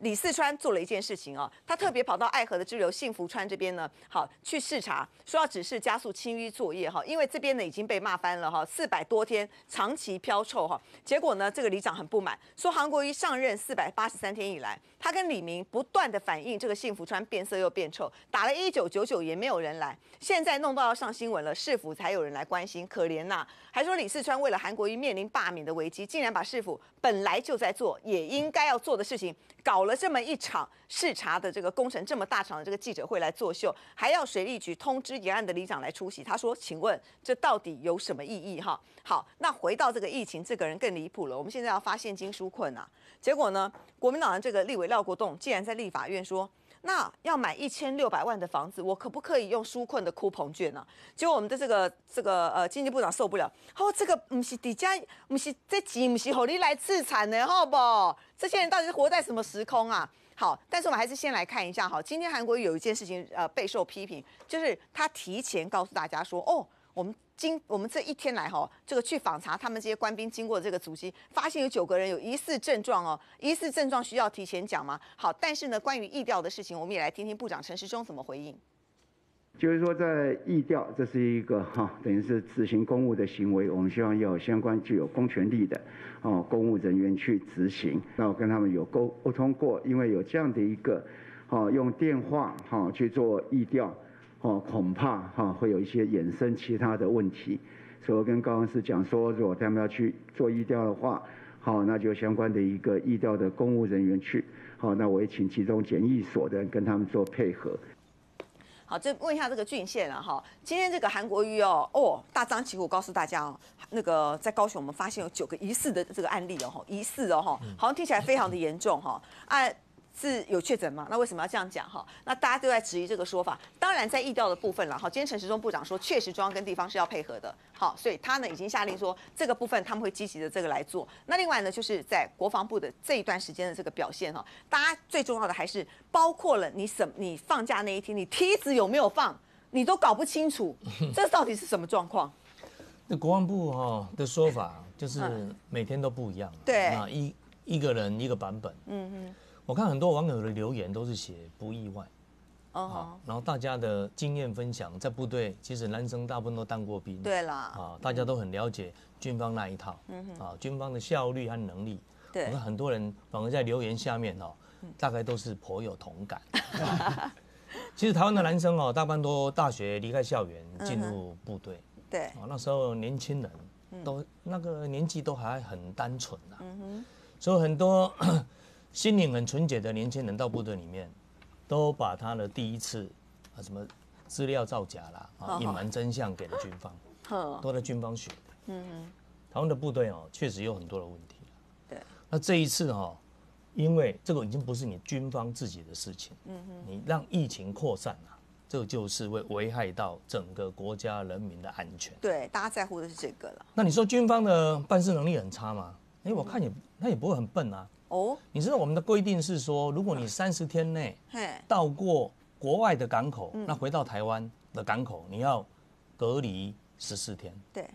李四川做了一件事情啊，他特别跑到爱河的支流幸福川这边呢，好去视察，说要指示加速清淤作业哈，因为这边呢已经被骂翻了哈，400多天长期飘臭哈，结果呢这个里长很不满，说韩国瑜上任483天以来，他跟李明不断的反映这个幸福川变色又变臭，打了1999也没有人来，现在弄到要上新闻了，市府才有人来关心，可怜呐、还说李四川为了韩国瑜面临罢免的危机，竟然把市府本来就在做也应该要做的事情搞了。这么一场视察的这个工程，这么大场的这个记者会来作秀，还要水利局通知沿岸的里长来出席。他说：“请问这到底有什么意义？”哈，好，那回到这个疫情，这个人更离谱了。我们现在要发现金纾困啊，结果呢，国民党的这个立委廖国栋竟然在立法院说：“那要买1600万的房子，我可不可以用纾困的coupon券呢？”结果我们的这个经济部长受不了，哦，这个不是底价，不是这钱，不是让你来自产的，好不好？这些人到底是活在什么时空啊？好，但是我们还是先来看一下，好，今天韩国瑜有一件事情，备受批评，就是他提前告诉大家说，哦，我们这一天来哈，这个去访查他们这些官兵经过的这个足迹，发现有9个人有疑似症状哦，疑似症状需要提前讲吗？好，但是呢，关于疫调的事情，我们也来听听部长陈时中怎么回应。就是说，在疫调，这是一个等于是执行公务的行为，我们希望要有相关具有公权力的公务人员去执行。那我跟他们有沟通过，因为有这样的一个用电话去做疫调恐怕会有一些衍生其他的问题，所以我跟高雄市讲说，如果他们要去做疫调的话，好，那就相关的一个疫调的公务人员去，好，那我也请集中检疫所的人跟他们做配合。好，这问一下这个郡县啊，哈，今天这个韩国瑜哦，大张旗鼓告诉大家哦，那个在高雄我们发现有9个疑似的这个案例哦，疑似哦，好像听起来非常的严重哈，是有确诊吗？那为什么要这样讲哈？那大家都在质疑这个说法。当然，在疫调的部分了哈，今天陈时中部长说，确实中央跟地方是要配合的。好，所以他呢已经下令说，这个部分他们会积极的这个来做。那另外呢，就是在国防部的这一段时间的这个表现哈，大家最重要的还是包括了你放假那一天，你梯子有没有放，你都搞不清楚，这到底是什么状况？那国防部哈的说法就是每天都不一样，对，那一个人一个版本，我看很多网友的留言都是写不意外，好，然后大家的经验分享，在部队其实男生大部分都当过兵，对啦，啊，大家都很了解军方那一套，啊，军方的效率和能力，对，我看很多人反而在留言下面哦，大概都是颇有同感，其实台湾的男生哦，大半都大学离开校园进入部队。对，哦，那时候年轻人都那个年纪都还很单纯呐。嗯哼，所以很多心灵很纯洁的年轻人到部队里面，都把他的第一次啊什么资料造假啦，啊隐瞒真相给了军方，都在军方学的。嗯哼，台湾的部队哦，确实有很多的问题。对，那这一次哦。 因为这个已经不是你军方自己的事情，你让疫情扩散啊，这个就是会危害到整个国家人民的安全。对，大家在乎的是这个了。那你说军方的办事能力很差吗？哎，我看也他也不会很笨啊。哦，你知道我们的规定是说，如果你30天内到过国外的港口，那回到台湾的港口，你要隔离14天。对，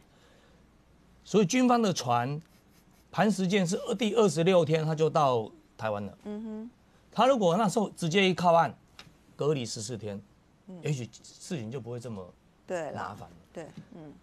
所以军方的船磐石舰是第26天，他就到。 台湾了，嗯哼，他如果那时候直接一靠岸，隔离14天，也许事情就不会这么麻烦了。对，嗯，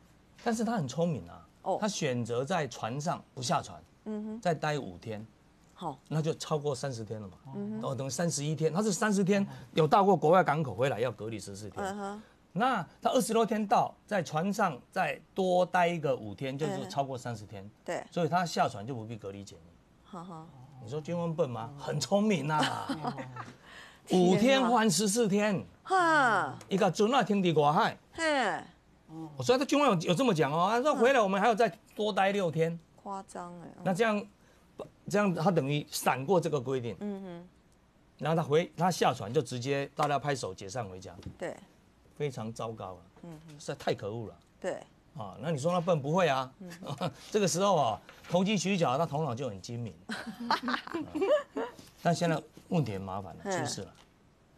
但是他很聪明啊，哦，他选择在船上不下船，嗯哼，再待5天，好，那就超过30天了嘛，嗯哼，等于31天，他是30天有到过国外港口回来要隔离14天，嗯哼，那他26天到，在船上再多待一个5天，就是超过30天，对，所以他下船就不必隔离检疫，好好。 你说军方笨吗？很聪明啊，5天换14天，哈，一个准啊，停在国海，嘿，我说他军方有这么讲哦，他说回来我们还要再多待6天，夸张哎，那这样他等于闪过这个规定，嗯哼，然后他下船就直接大家拍手解散回家，对，非常糟糕了，嗯哼，实在太可恶了，对。 啊，那你说他笨不会啊？这个时候啊，投机取巧，他头脑就很精明。但现在问题很麻烦了，出事了。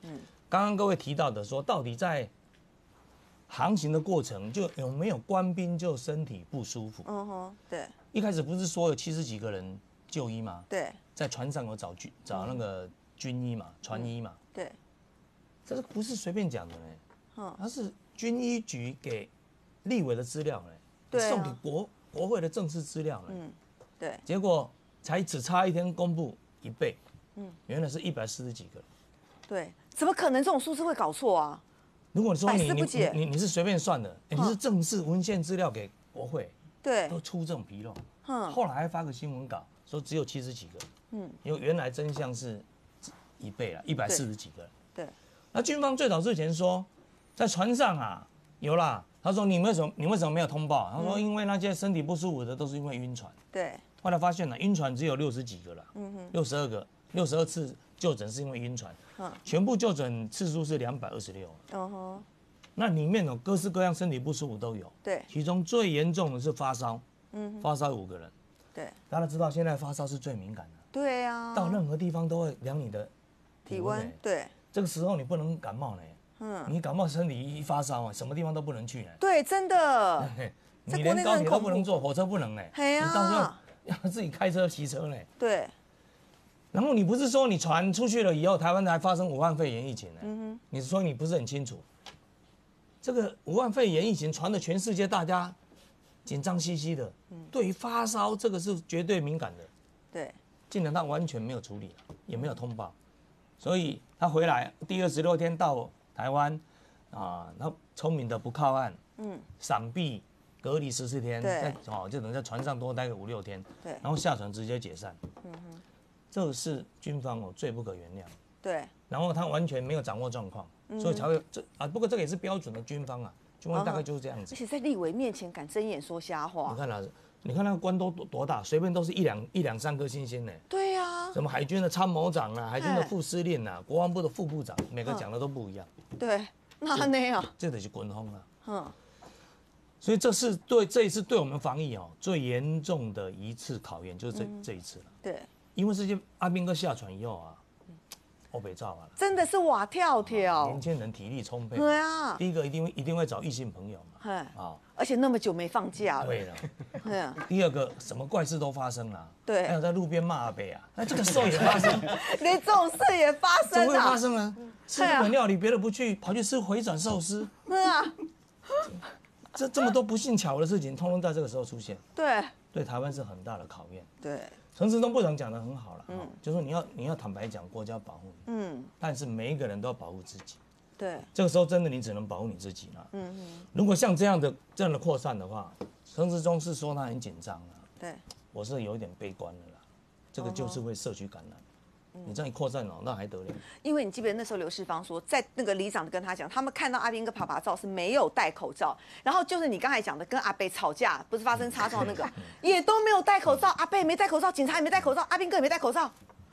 嗯，刚刚各位提到的说，到底在航行的过程就有没有官兵就身体不舒服？嗯哼，对。一开始不是说有70几个人就医吗？对。在船上有找那个军医嘛，船医嘛。对。这个不是随便讲的呢。嗯。他是军医局给。 立委的资料呢，送给国会的正式资料呢，嗯，对，结果才只差1天公布一倍，嗯，原来是140几个，对，怎么可能这种数字会搞错啊？如果你说你是随便算的，你是正式文献资料给国会，对，都出这种纰漏，嗯，后来还发个新闻稿说只有70几个，嗯，因为原来真相是一倍了，140几个，对，那军方最早之前说在船上啊有啦。 他说：“你为什么没有通报？”他说：“因为那些身体不舒服的都是因为晕船。”对。后来发现了晕船只有60几个了，嗯哼，62个，62次就诊是因为晕船，嗯，全部就诊次数是226。哦吼，那里面有各式各样身体不舒服都有，对，其中最严重的是发烧，嗯，发烧5个人，对，大家知道现在发烧是最敏感的，对啊，到任何地方都会量你的体温，对，这个时候你不能感冒呢。 嗯，你感冒身体一发烧啊，什么地方都不能去呢。对，真的。你连高铁都不能坐，火车不能呢。你到时候要自己开车、骑车呢。对。然后你不是说你船出去了以后，台湾还发生武汉肺炎疫情呢？嗯哼。你说你不是很清楚？这个武汉肺炎疫情传的全世界，大家紧张兮兮的。嗯。对于发烧这个是绝对敏感的。对。竟然他完全没有处理，也没有通报，所以他回来第26天到。 台湾，啊，他聪明的不靠岸，嗯，闪避隔离14天，对，哦，就等在船上多待个5、6天，对，然后下船直接解散，嗯哼，这是军方哦最不可原谅，对，然后他完全没有掌握状况，所以才会这啊，不过这个也是标准的军方啊，军方大概就是这样子，而且在立委面前敢睁眼说瞎话，你看啊，你看那个官都多大，随便都是1、2、3颗星星呢，对呀，什么海军的参谋长啊，海军的副司令啊，国防部的副部长，每个讲的都不一样。 对，那那样，这得是滚风了。嗯，所以这是对这一次对我们防疫哦最严重的一次考验，就是这一次了。对，因为这些阿兵哥下船以后啊，欧北照啊，真的是瓦跳跳。年轻人体力充沛，对啊，第一个一定会找异性朋友嘛，啊，而且那么久没放假了，对了，对啊。第二个什么怪事都发生了，对，还有在路边骂阿北啊，那这个事也发生，连这种事也发生，怎么会发生呢？ 吃日本料理，别的不去，跑去吃回转寿司。对啊，这么多不幸巧的事情，通通在这个时候出现。对，对台湾是很大的考验。对，陈时中部长讲得很好了，嗯，就说你要坦白讲，国家保护你，嗯，但是每一个人都要保护自己。对，这个时候真的你只能保护你自己了。嗯嗯。如果像这样的扩散的话，陈时中是说他很紧张了。对，我是有一点悲观的啦，这个就是会社区感染。你这样一扩散哦，那还得了？因为你记不记得那时候刘世芳说，在那个里长跟他讲，他们看到阿兵哥跟啪啪照是没有戴口罩，然后就是你刚才讲的跟阿贝吵架，不是发生擦撞那个，也都没有戴口罩，阿贝也没戴口罩，警察也没戴口罩，阿兵哥也没戴口罩，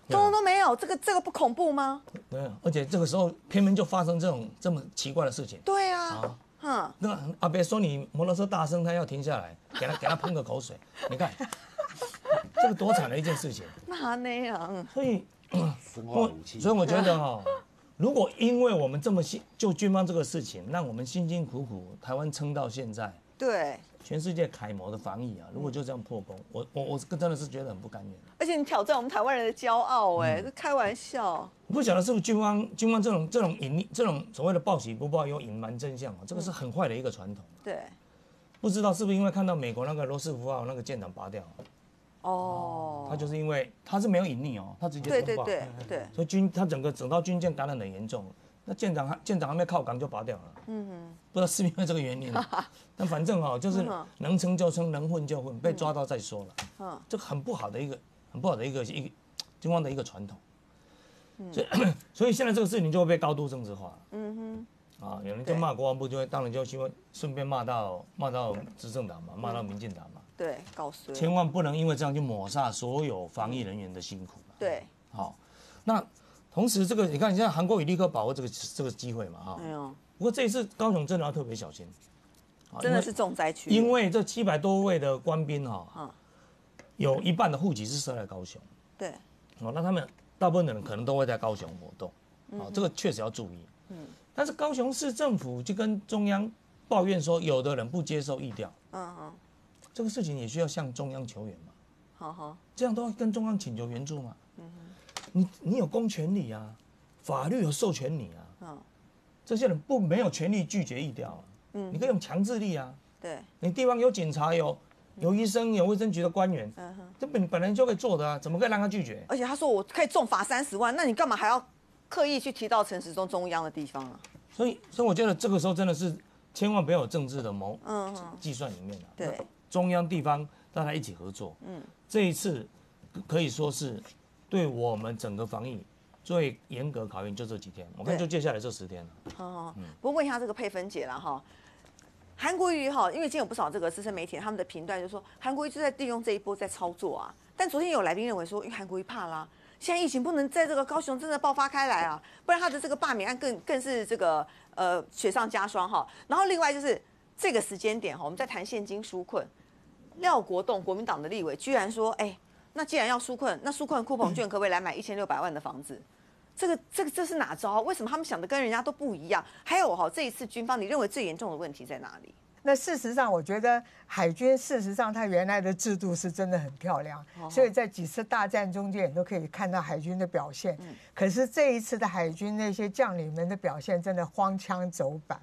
通通都没有，这个不恐怖吗？对，而且这个时候偏偏就发生这么奇怪的事情。对啊，哼，那阿贝说你摩托车大声，他要停下来，给他喷个口水，你看，这个多惨的一件事情。那那样，所以。所以我觉得哈、如果因为我们这么就军方这个事情，让我们辛辛苦苦台湾撑到现在，对全世界楷模的防疫啊，如果就这样破功，我真的是觉得很不甘愿。而且你挑战我们台湾人的骄傲，哎，这开玩笑。我不晓得是不是军方这种隐这种所谓的报喜不报忧、隐瞒真相啊，这个是很坏的一个传统。对，不知道是不是因为看到美国那个罗斯福号那个舰长拔掉。哦，他就是因为他是没有隐匿哦，他直接通报，对，所以他整到军舰感染很严重，那舰长还没靠港就拔掉了，不知道是因为这个原因，但反正哦就是能撑就撑，能混就混，被抓到再说了，这个很不好的一个军方的一个传统，所以现在这个事情就会被高度政治化，有人就骂国防部，就会当然就希望顺便骂到执政党嘛，骂到民进党嘛。对，搞衰。千万不能因为这样就抹煞所有防疫人员的辛苦嘛。对，好，那同时这个你看，你现在韩国瑜立刻把握这个机会嘛，哈。没有。不过这一次高雄真的要特别小心，真的是重灾区。因为这700多位的官兵哈，有一半的户籍是设在高雄。对。哦，那他们大部分的人可能都会在高雄活动，啊，这个确实要注意。嗯。但是高雄市政府就跟中央抱怨说，有的人不接受疫调。这个事情也需要向中央求援嘛。这样都要跟中央请求援助嘛。你有公权力啊，法律有授权你啊。这些人没有权利拒绝疫调啊。你可以用强制力啊。对。你地方有警察有医生，有卫生局的官员，这本来就可以做的啊，怎么可以让他拒绝？而且他说我可以重罚30万，那你干嘛还要？刻意去提到陈时中中央的地方啊，所以我觉得这个时候真的是千万不要有政治的谋计算里面了。对，中央地方大家一起合作。这一次可以说是对我们整个防疫最严格考验，就这几天，我看就接下来这10天了。不过问一下这个佩芬姐啦哈，韩国瑜哈，因为今天有不少这个资深媒体他们的评断就说韩国瑜就在利用这一波在操作啊，但昨天有来宾认为说，因为韩国瑜怕啦。现在疫情不能在这个高雄真的爆发开来啊，不然他的这个罢免案更是这个雪上加霜哈。然后另外就是这个时间点哈，我们在谈现金纾困，廖国栋国民党的立委居然说，哎，那既然要纾困，那纾困酷澎券可不可以来买1600万的房子？这是哪招？为什么他们想的跟人家都不一样？还有哈，这一次军方你认为最严重的问题在哪里？那事实上，我觉得海军它原来的制度是真的很漂亮，所以在几次大战中间也都可以看到海军的表现。可是这一次的海军那些将领们的表现真的荒腔走板。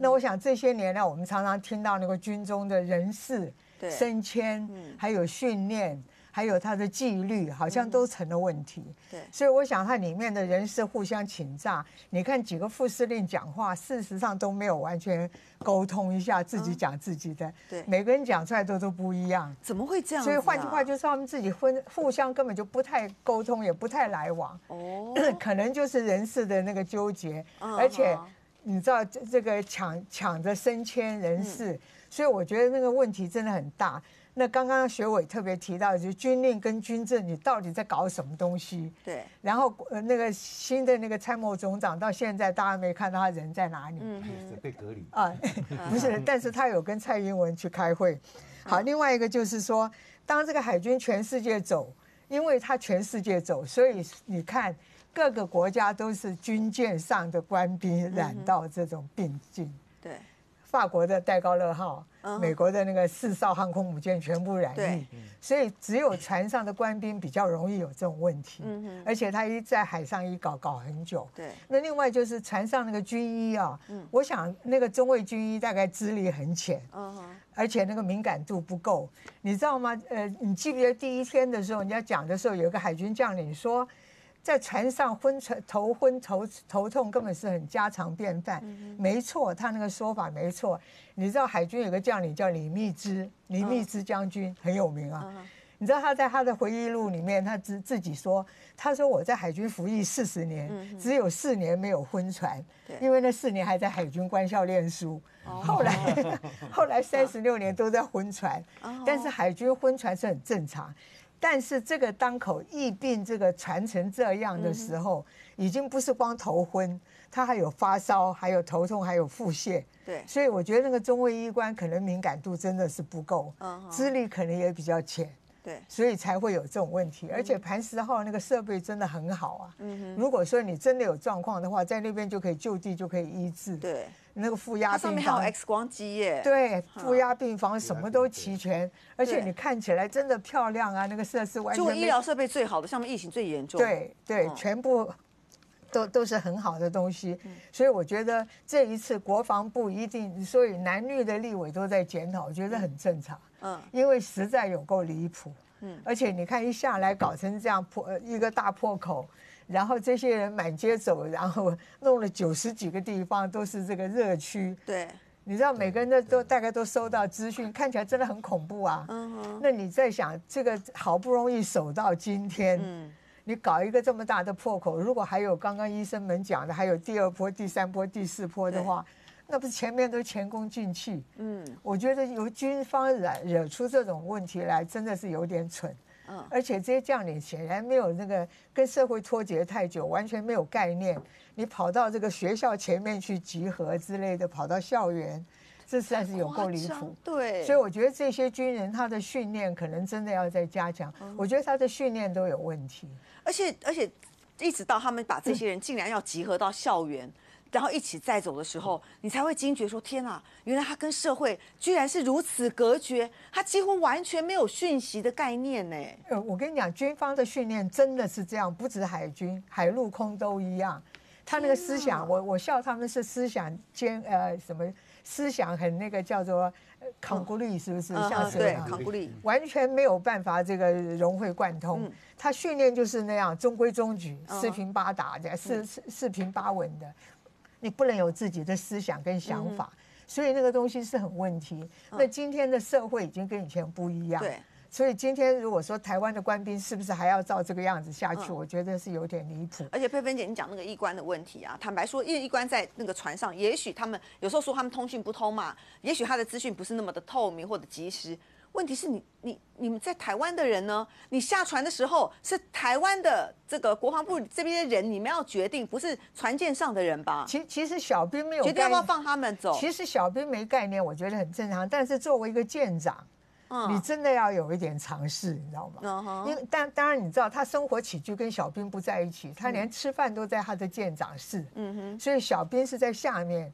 那我想这些年来，我们常常听到那个军中的人事、升迁，还有训练，还有他的纪律，好像都成了问题。对，所以我想它里面的人事互相请诈。你看几个副司令讲话，事实上都没有完全沟通一下，自己讲自己的，对，每个人讲出来都不一样。怎么会这样？所以换句话就是他们自己互相根本就不太沟通，也不太来往。哦，可能就是人事的那个纠结，而且你知道这个抢着升迁人事，所以我觉得那个问题真的很大。那刚刚学委特别提到，就是军令跟军政，你到底在搞什么东西？对。然后那个新的那个参谋总长到现在，大家没看到他人在哪里？被隔离啊，不是，但是他有跟蔡英文去开会。好，另外一个就是说，当这个海军全世界走，因为他全世界走，所以你看各个国家都是军舰上的官兵染到这种病菌。对。法国的戴高乐号，美国的那个4艘航空母舰全部染疫，所以只有船上的官兵比较容易有这种问题。而且他在海上搞很久。对，那另外就是船上那个军医啊，我想那个中尉军医大概资历很浅，而且那个敏感度不够，你知道吗？你记不记得第一天的时候，人家讲的时候，有一个海军将领说。在船上头痛根本是很家常便饭。没错，他那个说法没错。你知道海军有个将领叫李密之，李密之将军很有名啊。你知道他在他的回忆录里面，他自己说，他说我在海军服役40年，只有4年没有昏船，因为那4年还在海军官校念书。后来36年都在昏船，但是海军昏船是很正常。但是这个当口疫病这个传成这样的时候，已经不是光头昏，他还有发烧，还有头痛，还有腹泻。对，所以我觉得那个中尉医官可能敏感度真的是不够，资历可能也比较浅。对，所以才会有这种问题。而且磐石号那个设备真的很好啊。如果说你真的有状况的话，在那边就可以就地就可以医治。对，那个负压病房，它上面还有 X 光机耶。对，负压病房什么都齐全，而且你看起来真的漂亮啊！那个设施完全就医疗设备最好的，上面疫情最严重。对对，全部都是很好的东西。所以我觉得这一次国防部一定，所以男女的立委都在检讨，我觉得很正常。因为实在有够离谱，而且你看一下来搞成这样一个大破口，然后这些人满街走，然后弄了90几个地方都是这个热区，对，你知道每个人都大概都收到资讯，看起来真的很恐怖啊。那你在想，这个好不容易守到今天，你搞一个这么大的破口，如果还有刚刚医生们讲的，还有2波、3波、4波的话。那不是前面都前功尽弃，我觉得由军方惹出这种问题来，真的是有点蠢，而且这些将领显然没有那个跟社会脱节太久，完全没有概念。你跑到这个学校前面去集合之类的，跑到校园，这实在是有够离谱。对，所以我觉得这些军人他的训练可能真的要再加强，我觉得他的训练都有问题，而且一直到他们把这些人竟然要集合到校园。然后一起再走的时候，你才会惊觉说：“天啊，原来他跟社会居然是如此隔绝，他几乎完全没有讯息的概念呢。”我跟你讲，军方的训练真的是这样，不止海军，海陆空都一样。他那个思想，我笑他们是思想兼什么思想很那个叫做抗孤立，是不是？像是对抗孤立，完全没有办法这个融会贯通。他训练就是那样，中规中矩，四平八达的，四平八稳的。你不能有自己的思想跟想法，所以那个东西是很问题。那今天的社会已经跟以前不一样，对。所以今天如果说台湾的官兵是不是还要照这个样子下去，我觉得是有点离谱。而且佩芬姐，你讲那个医官的问题啊，坦白说，因为医官在那个船上，也许他们有时候说他们通讯不通嘛，也许他的资讯不是那么的透明或者及时。问题是你们在台湾的人呢？你下船的时候是台湾的这个国防部这边的人，你们要决定，不是船舰上的人吧？其实小兵没有决定要不要放他们走。其实小兵没概念，我觉得很正常。但是作为一个舰长，你真的要有一点常识，你知道吗？因为当然你知道，他生活起居跟小兵不在一起，他连吃饭都在他的舰长室，所以小兵是在下面，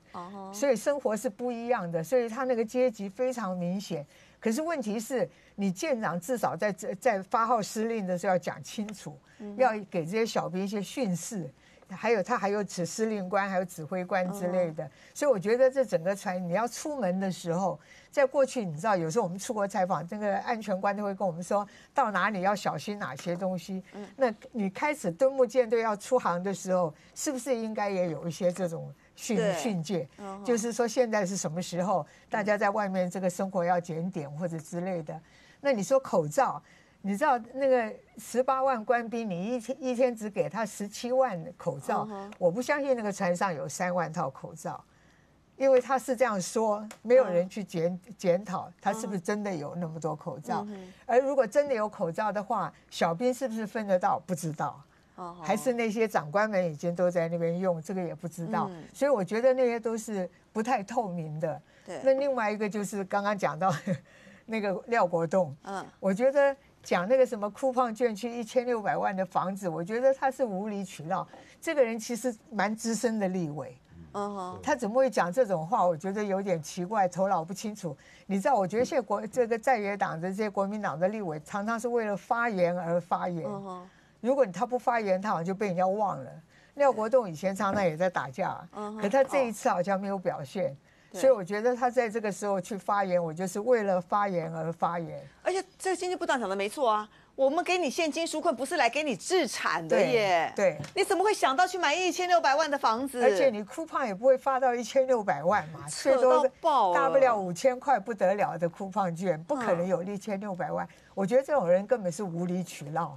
所以生活是不一样的，所以他那个阶级非常明显。可是问题是，你舰长至少在发号施令的时候要讲清楚，要给这些小兵一些训示，还有他还有司令官，还有指挥官之类的。所以我觉得这整个船，你要出门的时候，在过去你知道，有时候我们出国采访，那个安全官都会跟我们说，到哪里要小心哪些东西。那你开始敦睦舰队要出航的时候，是不是应该也有一些这种？训诫，就是说现在是什么时候，大家在外面这个生活要检点或者之类的。那你说口罩，你知道那个18万官兵，你一天只给他17万口罩，我不相信那个船上有3万套口罩，因为他是这样说，没有人去检讨他是不是真的有那么多口罩。而如果真的有口罩的话，小兵是不是分得到，不知道。还是那些长官们已经都在那边用，这个也不知道，所以我觉得那些都是不太透明的。那另外一个就是刚刚讲到那个廖国栋，我觉得讲那个什么酷胖卷区1600万的房子，我觉得他是无理取闹。这个人其实蛮资深的立委，他怎么会讲这种话？我觉得有点奇怪，头脑不清楚。你知道，我觉得现在这个在野党的这些国民党的立委，常常是为了发言而发言。如果他不发言，他好像就被人家忘了。廖国栋以前常常也在打架，可他这一次好像没有表现。所以我觉得他在这个时候去发言，我就是为了发言而发言。而且这个经济部长讲的没错啊，我们给你现金纾困不是来给你置产的耶。对，你怎么会想到去买1600万的房子？而且你coupon也不会发到1600万嘛，最多大不了5000块不得了的coupon券，不可能有1600万。我觉得这种人根本是无理取闹。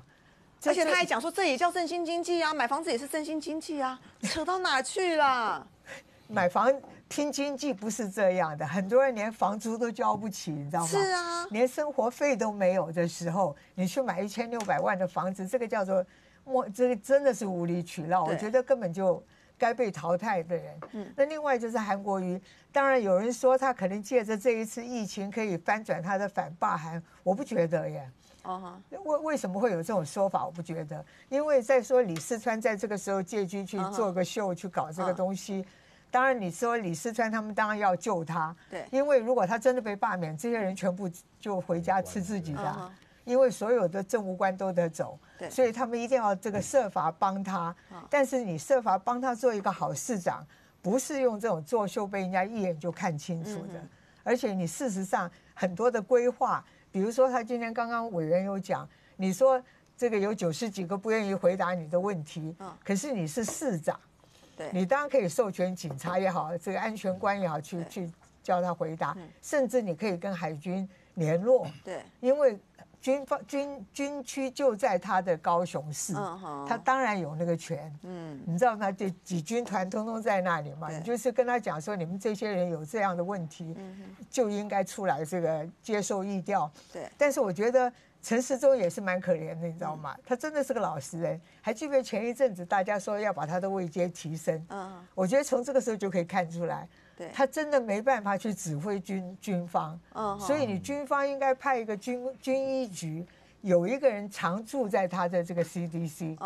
而且他还讲说，这也叫振兴经济啊，买房子也是振兴经济啊，扯到哪去啦？买房拼经济不是这样的，很多人连房租都交不起，你知道吗？是啊，连生活费都没有的时候，你去买1600万的房子，这个叫做，这个真的是无理取闹，我觉得根本就该被淘汰的人。嗯，那另外就是韩国瑜，当然有人说他可能借着这一次疫情可以翻转他的反霸韩，我不觉得耶。 为什么会有这种说法？我不觉得，因为在说李四川在这个时候借机去做个秀，去搞这个东西。当然，你说李四川他们当然要救他，对，因为如果他真的被罢免，这些人全部就回家吃自己的，因为所有的政务官都得走，所以他们一定要这个设法帮他。但是你设法帮他做一个好市长，不是用这种作秀被人家一眼就看清楚的，而且你事实上很多的规划。 比如说，他今天刚刚委员有讲，你说这个有90几个不愿意回答你的问题，可是你是市长，对，你当然可以授权警察也好，这个安全官也好，去叫他回答，甚至你可以跟海军联络，对，因为军区就在他的高雄市，他当然有那个权，嗯，你知道吗？这几军团通通在那里嘛，你就是跟他讲说，你们这些人有这样的问题，就应该出来这个接受疫调。对，但是我觉得陈时中也是蛮可怜的，你知道吗？他真的是个老实人，还记得前一阵子大家说要把他的位阶提升，嗯，我觉得从这个时候就可以看出来。 他真的没办法去指挥军方，所以你军方应该派一个军医局，有一个人常驻在他的这个 CDC，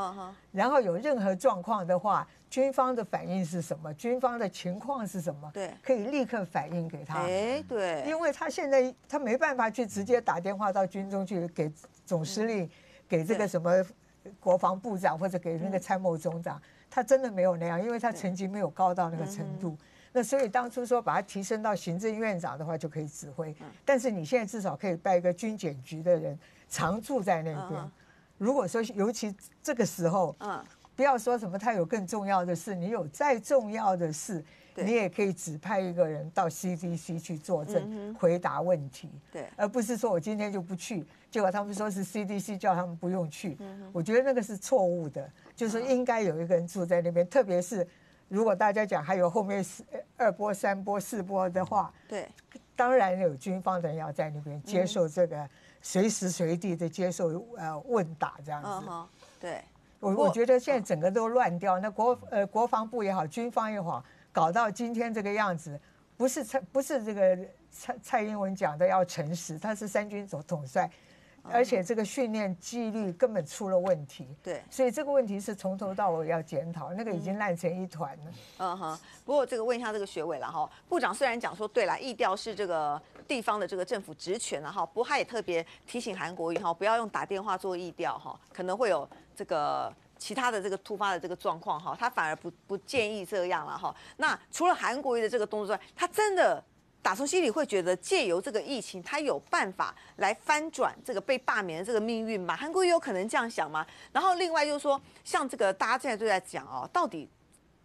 然后有任何状况的话，军方的反应是什么？军方的情况是什么？对，可以立刻反映给他。哎，对，因为他现在他没办法去直接打电话到军中去给总司令，给这个什么国防部长或者给那个参谋总长，他真的没有那样，因为他成绩没有高到那个程度。 那所以当初说把他提升到行政院长的话就可以指挥，但是你现在至少可以派一个军检局的人常驻在那边。如果说尤其这个时候，不要说什么他有更重要的事，你有再重要的事，你也可以指派一个人到 CDC 去作证、回答问题，而不是说我今天就不去，结果他们说是 CDC 叫他们不用去，我觉得那个是错误的，就是应该有一个人住在那边，特别是。 如果大家讲还有后面2波、3波、4波的话，对，当然有军方的人要在那边接受这个随时随地的接受问答这样子。对，我觉得现在整个都乱掉，那国防部也好，军方也好，搞到今天这个样子，不是这个蔡英文讲的要诚实，他是3军统帅。 而且这个训练纪律根本出了问题，对，所以这个问题是从头到尾要检讨，那个已经烂成一团了。嗯哼，不过这个问一下这个学位啦哈，部长虽然讲说对啦，疫调是这个地方的这个政府职权啦哈，不过他也特别提醒韩国瑜哈，不要用打电话做疫调哈，可能会有这个。 其他的这个突发的这个状况哈，他反而不建议这样了哈。那除了韩国瑜的这个动作之外，他真的。 打从心里会觉得，借由这个疫情，他有办法来翻转这个被罢免的这个命运吗？韩国瑜有可能这样想吗？然后另外就是说，像这个大家现在都在讲哦，到底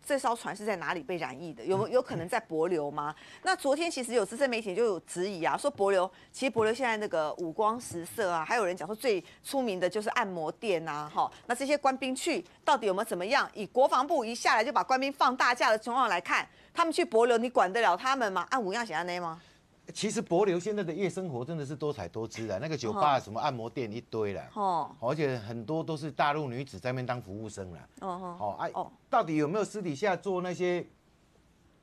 这艘船是在哪里被染疫的？有可能在帛琉吗？那昨天其实有资深媒体就有质疑啊，说帛琉其实帛琉现在那个五光十色啊，还有人讲说最出名的就是按摩店啊，哈，那这些官兵去到底有没有怎么样？以国防部一下来就把官兵放大假的情况来看。 他们去帛琉，你管得了他们吗？按五样想要那吗？其实帛琉现在的夜生活真的是多彩多姿啦，那个酒吧、什么按摩店一堆啦，哦，而且很多都是大陆女子在那边当服务生啦，哦，到底有没有私底下做那些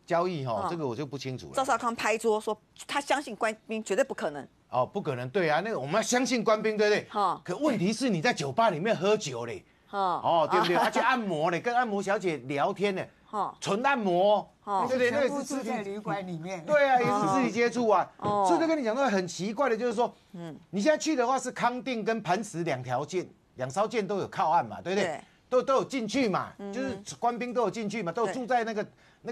交易哈？这个我就不清楚了。赵少康拍桌说，他相信官兵绝对不可能。哦，不可能，对啊，那个我们要相信官兵，对不对？哈，可问题是你在酒吧里面喝酒嘞，哦，对不对？而且按摩嘞，跟按摩小姐聊天嘞。 纯按摩，对对，那是住在旅馆里面，对啊，也是肢体接触啊。所以就跟你讲到很奇怪的，就是说，你现在去的话是康定跟磐石两艘舰都有靠岸嘛，对不对？都有进去嘛，就是官兵都有进去嘛，都有住在那个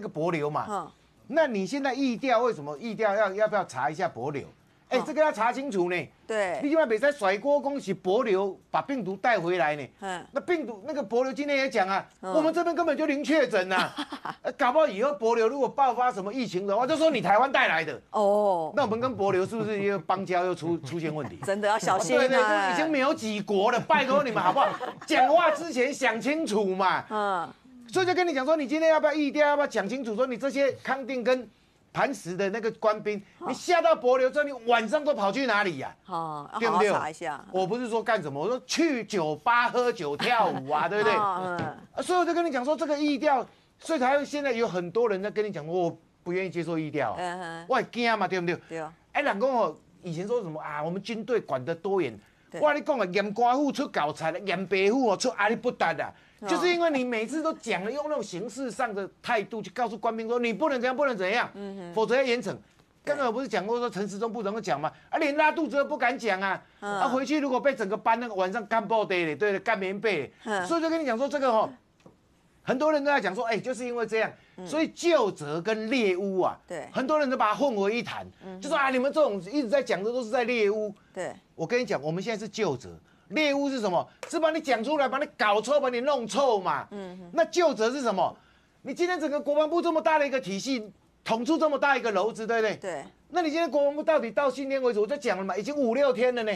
帛琉嘛。那你现在疫调为什么疫调要不要查一下帛柳？哎、欸，这个要查清楚呢。对，你万别再甩锅，恭喜帛柳把病毒带回来呢。嗯，那病毒那个帛柳今天也讲啊，我们这边根本就零确诊呐。搞不好以后帛柳如果爆发什么疫情的话，就说你台湾带来的。哦，那我们跟帛柳是不是又邦交又出现问题？真的要小心、啊。对，已经没有几国了，拜托你们好不好？讲话之前想清楚嘛。嗯，所以就跟你讲说，你今天要不要疫调，要不要讲清楚，说你这些康定跟。 磐石的那个官兵，你下到帛柳之后，你晚上都跑去哪里呀？哦，对不对？查一下。我不是说干什么，我说去酒吧喝酒跳舞啊，对不对？所以我就跟你讲说，这个疫调，所以才现在有很多人在跟你讲，我不愿意接受疫调，我很惊嘛，对不对？对啊。哎，人讲哦，以前说什么啊？我们军队管得多严，哇，你讲啊，严官户出搞财，严白户哦出阿里不达的。 就是因为你每次都讲了，用那种形式上的态度去告诉官兵说你不能怎样，不能怎样，否则要严惩。刚刚我不是讲过说陈时中部长都讲嘛，啊连拉肚子都不敢讲啊，啊回去如果被整个班那个晚上干爆的嘞，对的干棉被，所以就跟你讲说这个吼，很多人都在讲说，哎，就是因为这样，所以究责跟猎巫啊，对，很多人都把它混为一谈，就说啊你们这种一直在讲的都是在猎巫，对，我跟你讲，我们现在是究责。 猎巫是什么？是把你讲出来，把你搞臭，把你弄臭嘛。那究责是什么？你今天整个国防部这么大的一个体系，捅出这么大一个篓子，对不对？对。那你今天国防部到底到今天为止，我就讲了嘛，已经5、6天了呢。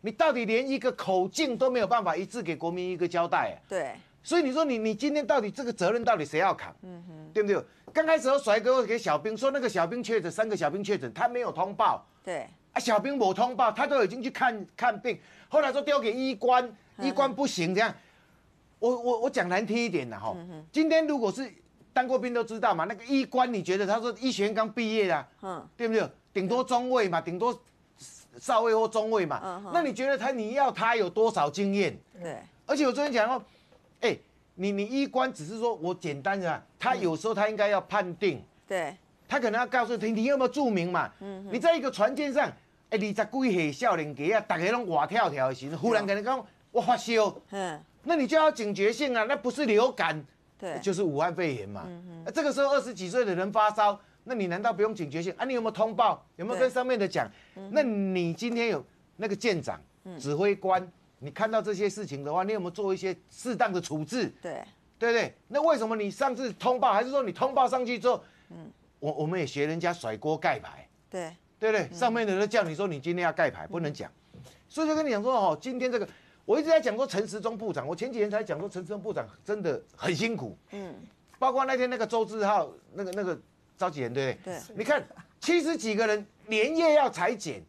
你到底连一个口径都没有办法一致给国民一个交代、啊。对。所以你说你今天到底这个责任到底谁要扛？对不对？刚开始我甩锅给小兵，说那个小兵确诊，3个小兵确诊，他没有通报。对。 啊，小兵没通报，他都已经去看病，后来说丢给医官，医官不行这样。我讲难听一点啦哈，今天如果是当过兵都知道嘛，那个医官你觉得他说医学院刚毕业啦，对不对？顶多中尉嘛，顶多少尉或中尉嘛，那你觉得你要他有多少经验？对，而且我昨天讲哦，哎，你医官只是说我简单的，他有时候他应该要判定，对，他可能要告诉你有没有注明嘛，你在一个船舰上。 20几岁少年家啊，大家拢活跳跳的时候，忽然跟你讲我发烧，那你就要警觉性啊，那不是流感，对，就是武汉肺炎嘛。这个时候20几岁的人发烧，那你难道不用警觉性啊？你有没有通报？有没有跟上面的讲？那你今天有那个舰长、指挥官，你看到这些事情的话，你有没有做一些适当的处置？对，对不对？那为什么你上次通报，还是说你通报上去之后，我们也学人家甩锅盖牌？对。 对不对？上面的人都叫你说你今天要盖牌，不能讲，所以就跟你讲说哦，今天这个我一直在讲说陈时中部长，我前几天才讲说陈时中部长真的很辛苦，包括那天那个周志浩那个召集人，对不对？对，你看70几个人连夜要裁剪，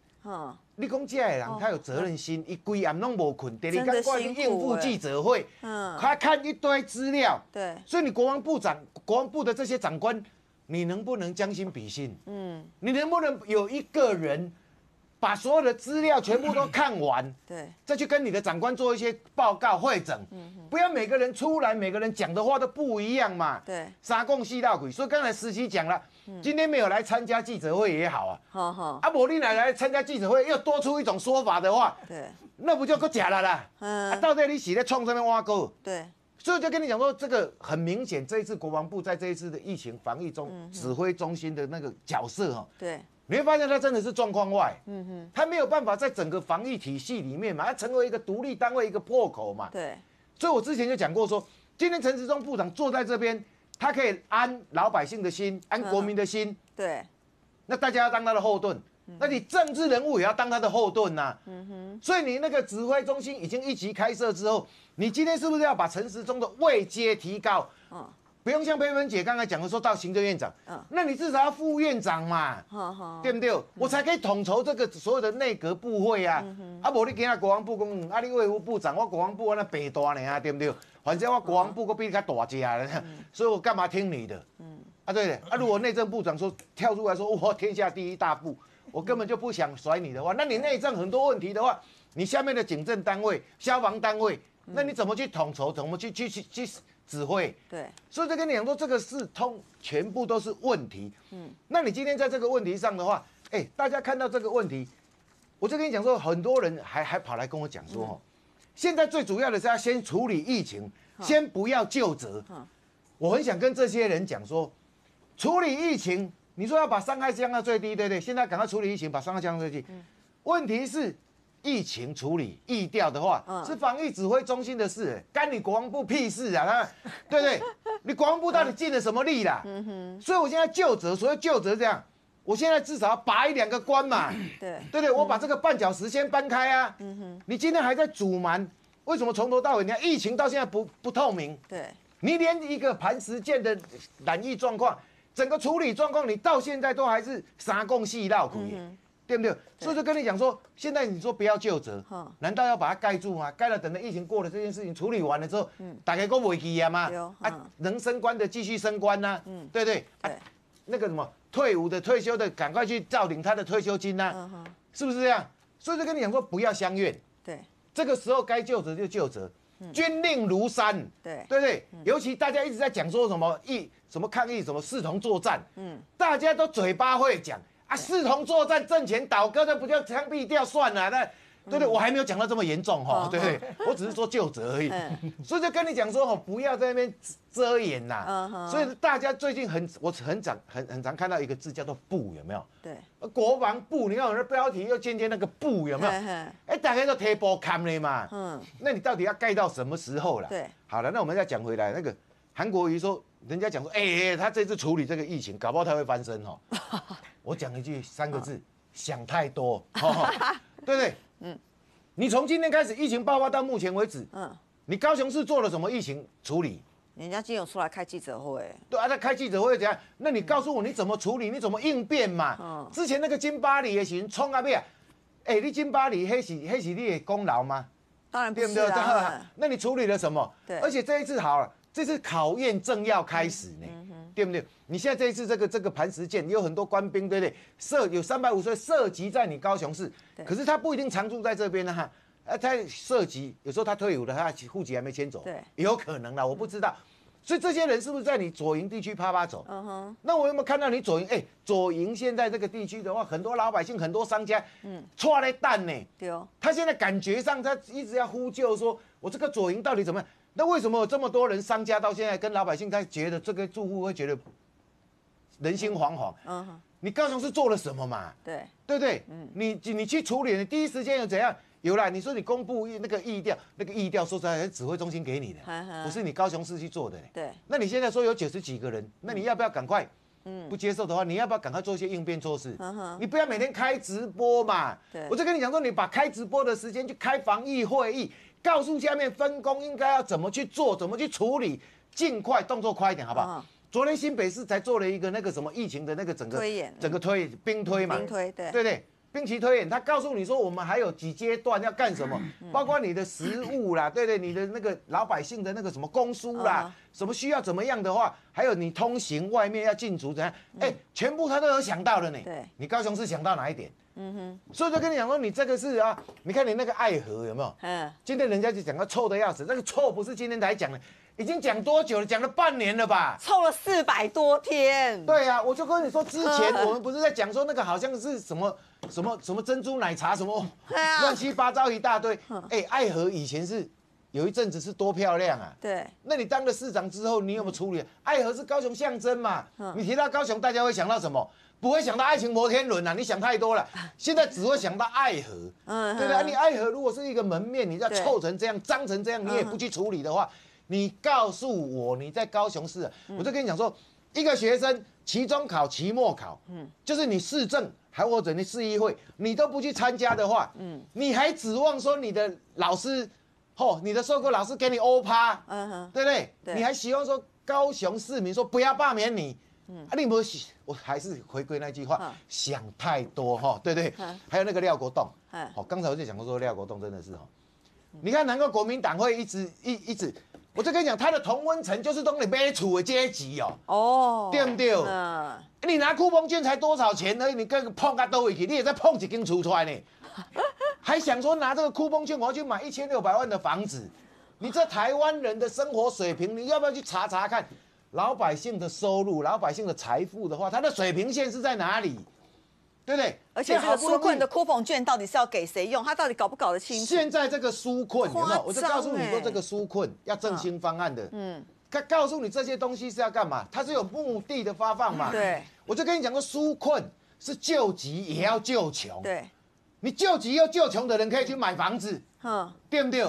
你讲这些人他有责任心，一规暗拢无困，第二天过去应付记者会，他看一堆资料，对，所以你国防部长、国防部的这些长官。 你能不能将心比心？你能不能有一个人把所有的资料全部都看完？对，再去跟你的长官做一些报告会诊。不要每个人出来，每个人讲的话都不一样嘛。对，三讲四道鬼。所以刚才时期讲了，今天没有来参加记者会也好啊。好好。啊，无你来参加记者会，又多出一种说法的话，对，那不就够假了啦。啊，到底你是在创什么挖沟？对。 所以就跟你讲说，这个很明显，这一次国防部在这一次的疫情防疫中指挥中心的那个角色哈，对，你会发现他真的是状况外，他没有办法在整个防疫体系里面嘛，他成为一个独立单位一个破口嘛，对。所以我之前就讲过说，今天陈时中部长坐在这边，他可以安老百姓的心，安国民的心，对。那大家要当他的后盾，那你政治人物也要当他的后盾呐，所以你那个指挥中心已经一级开设之后。 你今天是不是要把陈时中的位阶提高？不用像佩芬姐刚才讲的说到行政院长，那你至少要副院长嘛，对不对？我才可以统筹这个所有的内阁部会啊。啊，无你今仔国防部讲，啊你卫福部长，我国防部安那白大呢啊，对不对？反正我国防部佫比你较大只啊，所以我干嘛听你的？啊对的。啊，如果内政部长说跳出来说我天下第一大步，我根本就不想甩你的话，那你内政很多问题的话，你下面的警政单位、消防单位。 那你怎么去统筹？怎么去指挥？对，所以就跟你讲说，这个是全部都是问题。那你今天在这个问题上的话，哎，大家看到这个问题，我就跟你讲说，很多人还跑来跟我讲说，现在最主要的是要先处理疫情，先不要究责。我很想跟这些人讲说，处理疫情，你说要把伤害降到最低，对不对？现在赶快处理疫情，把伤害降到最低。问题是，疫情处理疫调的话，是防疫指挥中心的事，干你国防部屁事啊！对不对？你国防部到底尽了什么力啦？所以我现在就责，所谓就责这样。 我现在至少要拔一两个关嘛，对对对，我把这个绊脚石先搬开啊。你今天还在阻瞒，为什么从头到尾你看疫情到现在不透明？对，你连一个磐石舰的染疫状况，整个处理状况，你到现在都还是三共细绕口耶，对不对？所以就跟你讲说，现在你说不要究责，难道要把它盖住吗？盖了，等到疫情过了，这件事情处理完了之后，大家都不会记啊嘛，啊，能升官的继续升官呐，对不对？对，那个什么。 退伍的、退休的，赶快去照领他的退休金啊，是不是这样？所以就跟你讲说，不要相怨。对，这个时候该就责就就责，军令如山。对，对不对？尤其大家一直在讲说什么抗议，什么视同作战，大家都嘴巴会讲啊，视同作战，政权倒戈，那不就枪毙掉算了？那对对，我还没有讲到这么严重哈，对不对？我只是说就责而已。所以就跟你讲说，不要在那边。 遮掩呐、啊，所以大家最近我很常看到一个字叫做“不”，有没有？对，国防部，你看我的标题又渐渐那个“不”，有没有？哎，大家都贴波看了嘛。那你到底要盖到什么时候啦？对，好了，那我们再讲回来，那个韩国瑜说，人家讲说，哎，他这次处理这个疫情，搞不好他会翻身哦。我讲一句三个字，想太多，对不对？你从今天开始疫情爆发到目前为止，你高雄市做了什么疫情处理？ 人家今天有出来开记者会，对啊，他开记者会怎样？那你告诉我你怎么处理，你怎么应变嘛？之前那个金巴黎的行冲啊，咩啊？哎，你金巴黎黑是你的功劳吗？当然不是啊。那你处理了什么？对，而且这一次好了，这次考验正要开始呢，对不对？你现在这一次这个磐石舰有很多官兵，对不对？有350涉及在你高雄市，可是他不一定常住在这边啊。 啊，他涉及有时候他退伍了，他户籍还没迁走，对，有可能啦，我不知道。所以这些人是不是在你左营地区啪啪走？那我有没有看到你左营？哎，左营现在这个地区的话，很多老百姓、很多商家，踹在蛋呢。对哦。他现在感觉上，他一直要呼救说，我这个左营到底怎么样？那为什么有这么多人商家到现在跟老百姓，他觉得这个住户会觉得人心惶惶？你高雄是做了什么嘛？对，对不对？你去处理，你第一时间又怎样？ 有啦，你说你公布那个疫调，说实在是指挥中心给你的，不是你高雄市去做的。对，那你现在说有90几个人，那你要不要赶快？不接受的话，你要不要赶快做一些应变措施？你不要每天开直播嘛。对，我就跟你讲说，你把开直播的时间去开防疫会议，告诉下面分工应该要怎么去做，怎么去处理，尽快动作快一点，好不好？ 昨天新北市才做了一个那个什么疫情的那个整个兵推嘛，兵推对对对。 兵棋推演，他告诉你说，我们还有几阶段要干什么，包括你的食物啦，对对，你的那个老百姓的那个什么供书啦，什么需要怎么样的话，还有你通行外面要禁足怎样，哎，全部他都有想到了呢。对，你高雄是想到哪一点？所以就跟你讲说，你这个是啊，你看你那个爱河有没有？今天人家就讲到臭的要死，那个臭不是今天才讲的，已经讲多久了？讲了半年了吧？臭了400多天。对啊，我就跟你说，之前我们不是在讲说那个好像是什么。 什么珍珠奶茶什么乱七八糟一大堆，哎，爱河以前是有一阵子是多漂亮啊！对，那你当了市长之后，你有没有处理？爱河是高雄象征嘛，你提到高雄，大家会想到什么？不会想到爱情摩天轮啊，你想太多了。现在只会想到爱河，对不对？你爱河如果是一个门面，你要臭成这样、脏成这样，你也不去处理的话，你告诉我你在高雄市、啊，我就跟你讲说，一个学生期中考、期末考，就是你市政。 还或者你市议会，你都不去参加的话，你还指望说你的老师，你的授课老师给你欧趴，对不对？对你还希望说高雄市民说不要罢免你，啊，你不，我还是回归那句话，想太多哈，对不对？还有那个廖国栋，刚才我就讲过说廖国栋真的是哈，你看难怪国民党会一直。 我就跟你讲，他的同温层就是东里卑处的阶级哦。哦，对不对？你拿酷碰券才多少钱而已，你跟碰个都一起，你也在碰几根出出来呢，还想说拿这个酷碰券我要去买1600万的房子？你这台湾人的生活水平，你要不要去查查看？老百姓的收入、老百姓的财富的话，他的水平线是在哪里？ 对不对？而且这个纾困的酷碰券到底是要给谁用？他到底搞不搞得清楚？现在这个纾困，我就告诉你说，这个纾困要振兴方案的，告诉你这些东西是要干嘛，它是有目的的发放嘛。对，我就跟你讲过，纾困是救急也要救穷。对，你救急又救穷的人可以去买房子，嗯，对不对？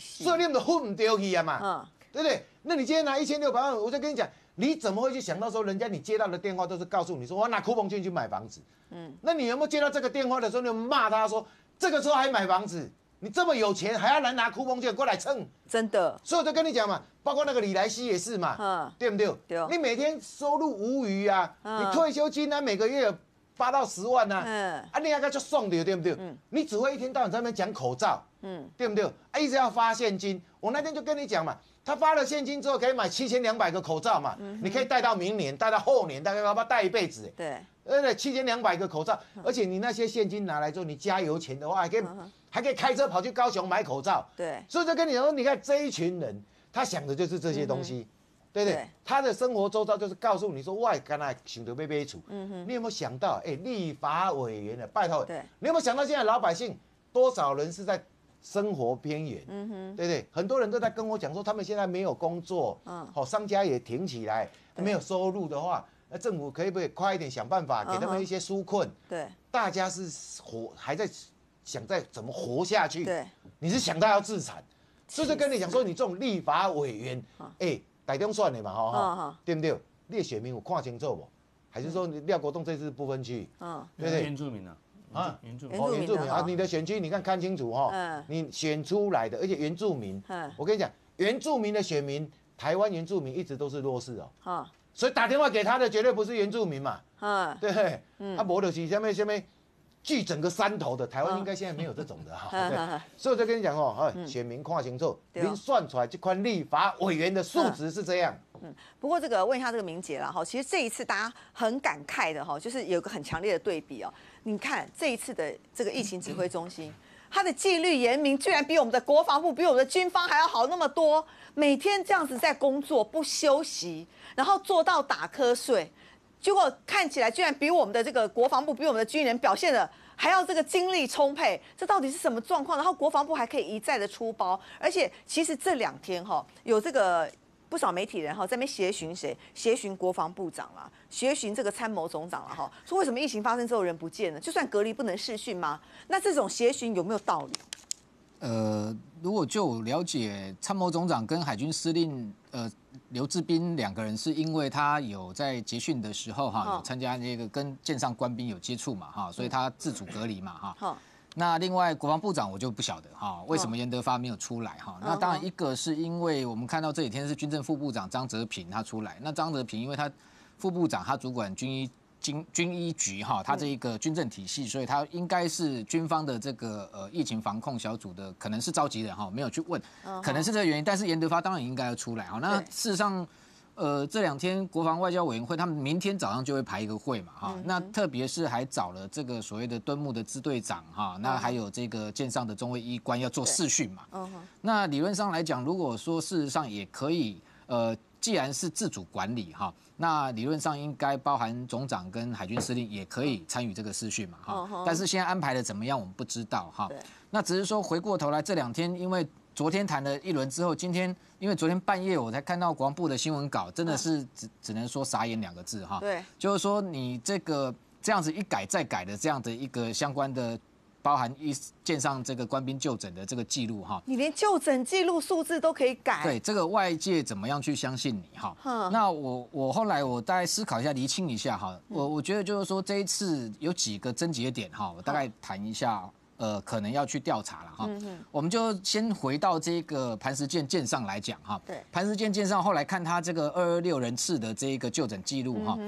所以你们都混不掉去啊嘛，嗯，对不对？那你今天拿1600万，我就跟你讲，你怎么会去想到说，人家你接到的电话都是告诉你说，我拿酷碰券去买房子，嗯，那你有没有接到这个电话的时候，你骂他说，这个时候还买房子？ 你这么有钱，还要来拿酷碰券过来蹭，真的。所以我就跟你讲嘛，包括那个李莱希也是嘛，嗯，对不对？对。你每天收入无余啊，嗯、你退休金啊，每个月有8到10万啊，嗯，啊，你那个就送的，对不对？嗯。你只会一天到晚在那边讲口罩，嗯，对不对？啊，一直要发现金。我那天就跟你讲嘛，他发了现金之后可以买7200个口罩嘛，嗯、你可以戴到明年，戴到后年，大概要不要戴一辈子、欸？对。 对，7200个口罩，而且你那些现金拿来之后，你加油钱的话，还可以开车跑去高雄买口罩。对，所以就跟你说，你看这一群人，他想的就是这些东西，对不对？他的生活周遭就是告诉你说，我刚才想到要厝。嗯哼，你有没有想到？哎，立法委员的，拜托，你有没有想到现在老百姓多少人是在生活边缘？嗯哼，对不对？很多人都在跟我讲说，他们现在没有工作，嗯，好，商家也停起来，没有收入的话。 那政府可以不可以快一点想办法给他们一些纾困？对，大家是还在想在怎么活下去。对，你是想到要自残，所以就跟你讲说，你这种立法委员，哎，台中算的嘛，哈，对不对？你的选民有看清楚不？还是说廖国栋这次不分区？嗯，对不对？原住民啊，啊，原住民啊，你的选区你看清楚哈，你选出来的，而且原住民，我跟你讲，原住民的选民，台湾原住民一直都是弱势哦。 所以打电话给他的绝对不是原住民嘛，嗯，对，嗯，他没就是下面聚整个山头的，台湾应该现在没有这种的哈，所以我就跟你讲哦，选民看清楚，您算出来这款立法委员的数值是这样。嗯，不过这个问一下这个明杰啦哈，其实这一次大家很感慨的哈，就是有个很强烈的对比哦，你看这一次的这个疫情指挥中心。 他的纪律严明，居然比我们的国防部、比我们的军方还要好那么多。每天这样子在工作不休息，然后做到打瞌睡，结果看起来居然比我们的这个国防部、比我们的军人表现的还要这个精力充沛。这到底是什么状况？然后国防部还可以一再的出包，而且其实这两天哈、有这个。 不少媒体人哈在那边协询谁？协询国防部长啦，协询这个参谋总长啦哈，说为什么疫情发生之后人不见了？就算隔离不能视讯吗？那这种协询有没有道理？如果就了解，参谋总长跟海军司令刘志斌两个人是因为他有在结训的时候哈有参加那个跟舰上官兵有接触嘛哈，所以他自主隔离嘛哈。那另外国防部长我就不晓得哈，为什么严德发没有出来哈？那当然一个是因为我们看到这几天是军政副部长张哲平他出来，那张哲平因为他副部长他主管军医局哈，他这一个军政体系，所以他应该是军方的这个疫情防控小组的可能是召集人哈，没有去问，可能是这个原因。但是严德发当然应该要出来哈。那事实上。 这两天国防外交委员会，他们明天早上就会排一个会嘛，哈，那特别是还找了这个所谓的敦睦的支队长，哈，那还有这个舰上的中尉医官要做视讯嘛，那理论上来讲，如果说事实上也可以，既然是自主管理哈，那理论上应该包含总长跟海军司令也可以参与这个视讯嘛，哈，但是现在安排的怎么样，我们不知道哈，那只是说回过头来这两天因为。 昨天谈了一轮之后，今天因为昨天半夜我才看到国防部的新闻稿，真的是只能说傻眼两个字哈。对，就是说你这个这样子一改再改的这样的一个相关的，包含舰上这个官兵就诊的这个记录哈。你连就诊记录数字都可以改。对，这个外界怎么样去相信你哈？那我后来我大概思考一下，厘清一下哈。我觉得就是说这一次有几个症结点哈，我大概谈一下。 可能要去调查了哈，我们就先回到这个磐石舰舰上来讲哈。对，磐石舰舰上后来看他这个226人次的这个就诊记录哈，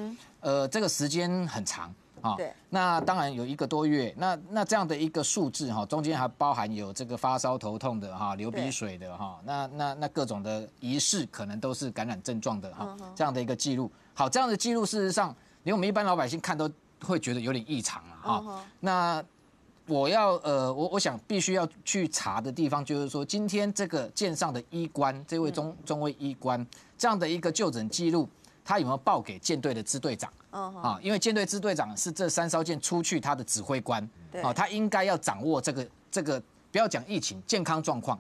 这个时间很长啊。对，那当然有1个多月，那这样的一个数字哈，中间还包含有这个发烧、头痛的哈，流鼻水的哈，那各种的疑似可能都是感染症状的哈，这样的一个记录。好，这样的记录事实上连我们一般老百姓看都会觉得有点异常了哈。那 我要我想必须要去查的地方就是说，今天这个舰上的医官，这位中尉医官这样的一个就诊记录，他有没有报给舰队的支队长？啊，因为舰队支队长是这3艘舰出去他的指挥官，啊，他应该要掌握这个，不要讲疫情健康状况，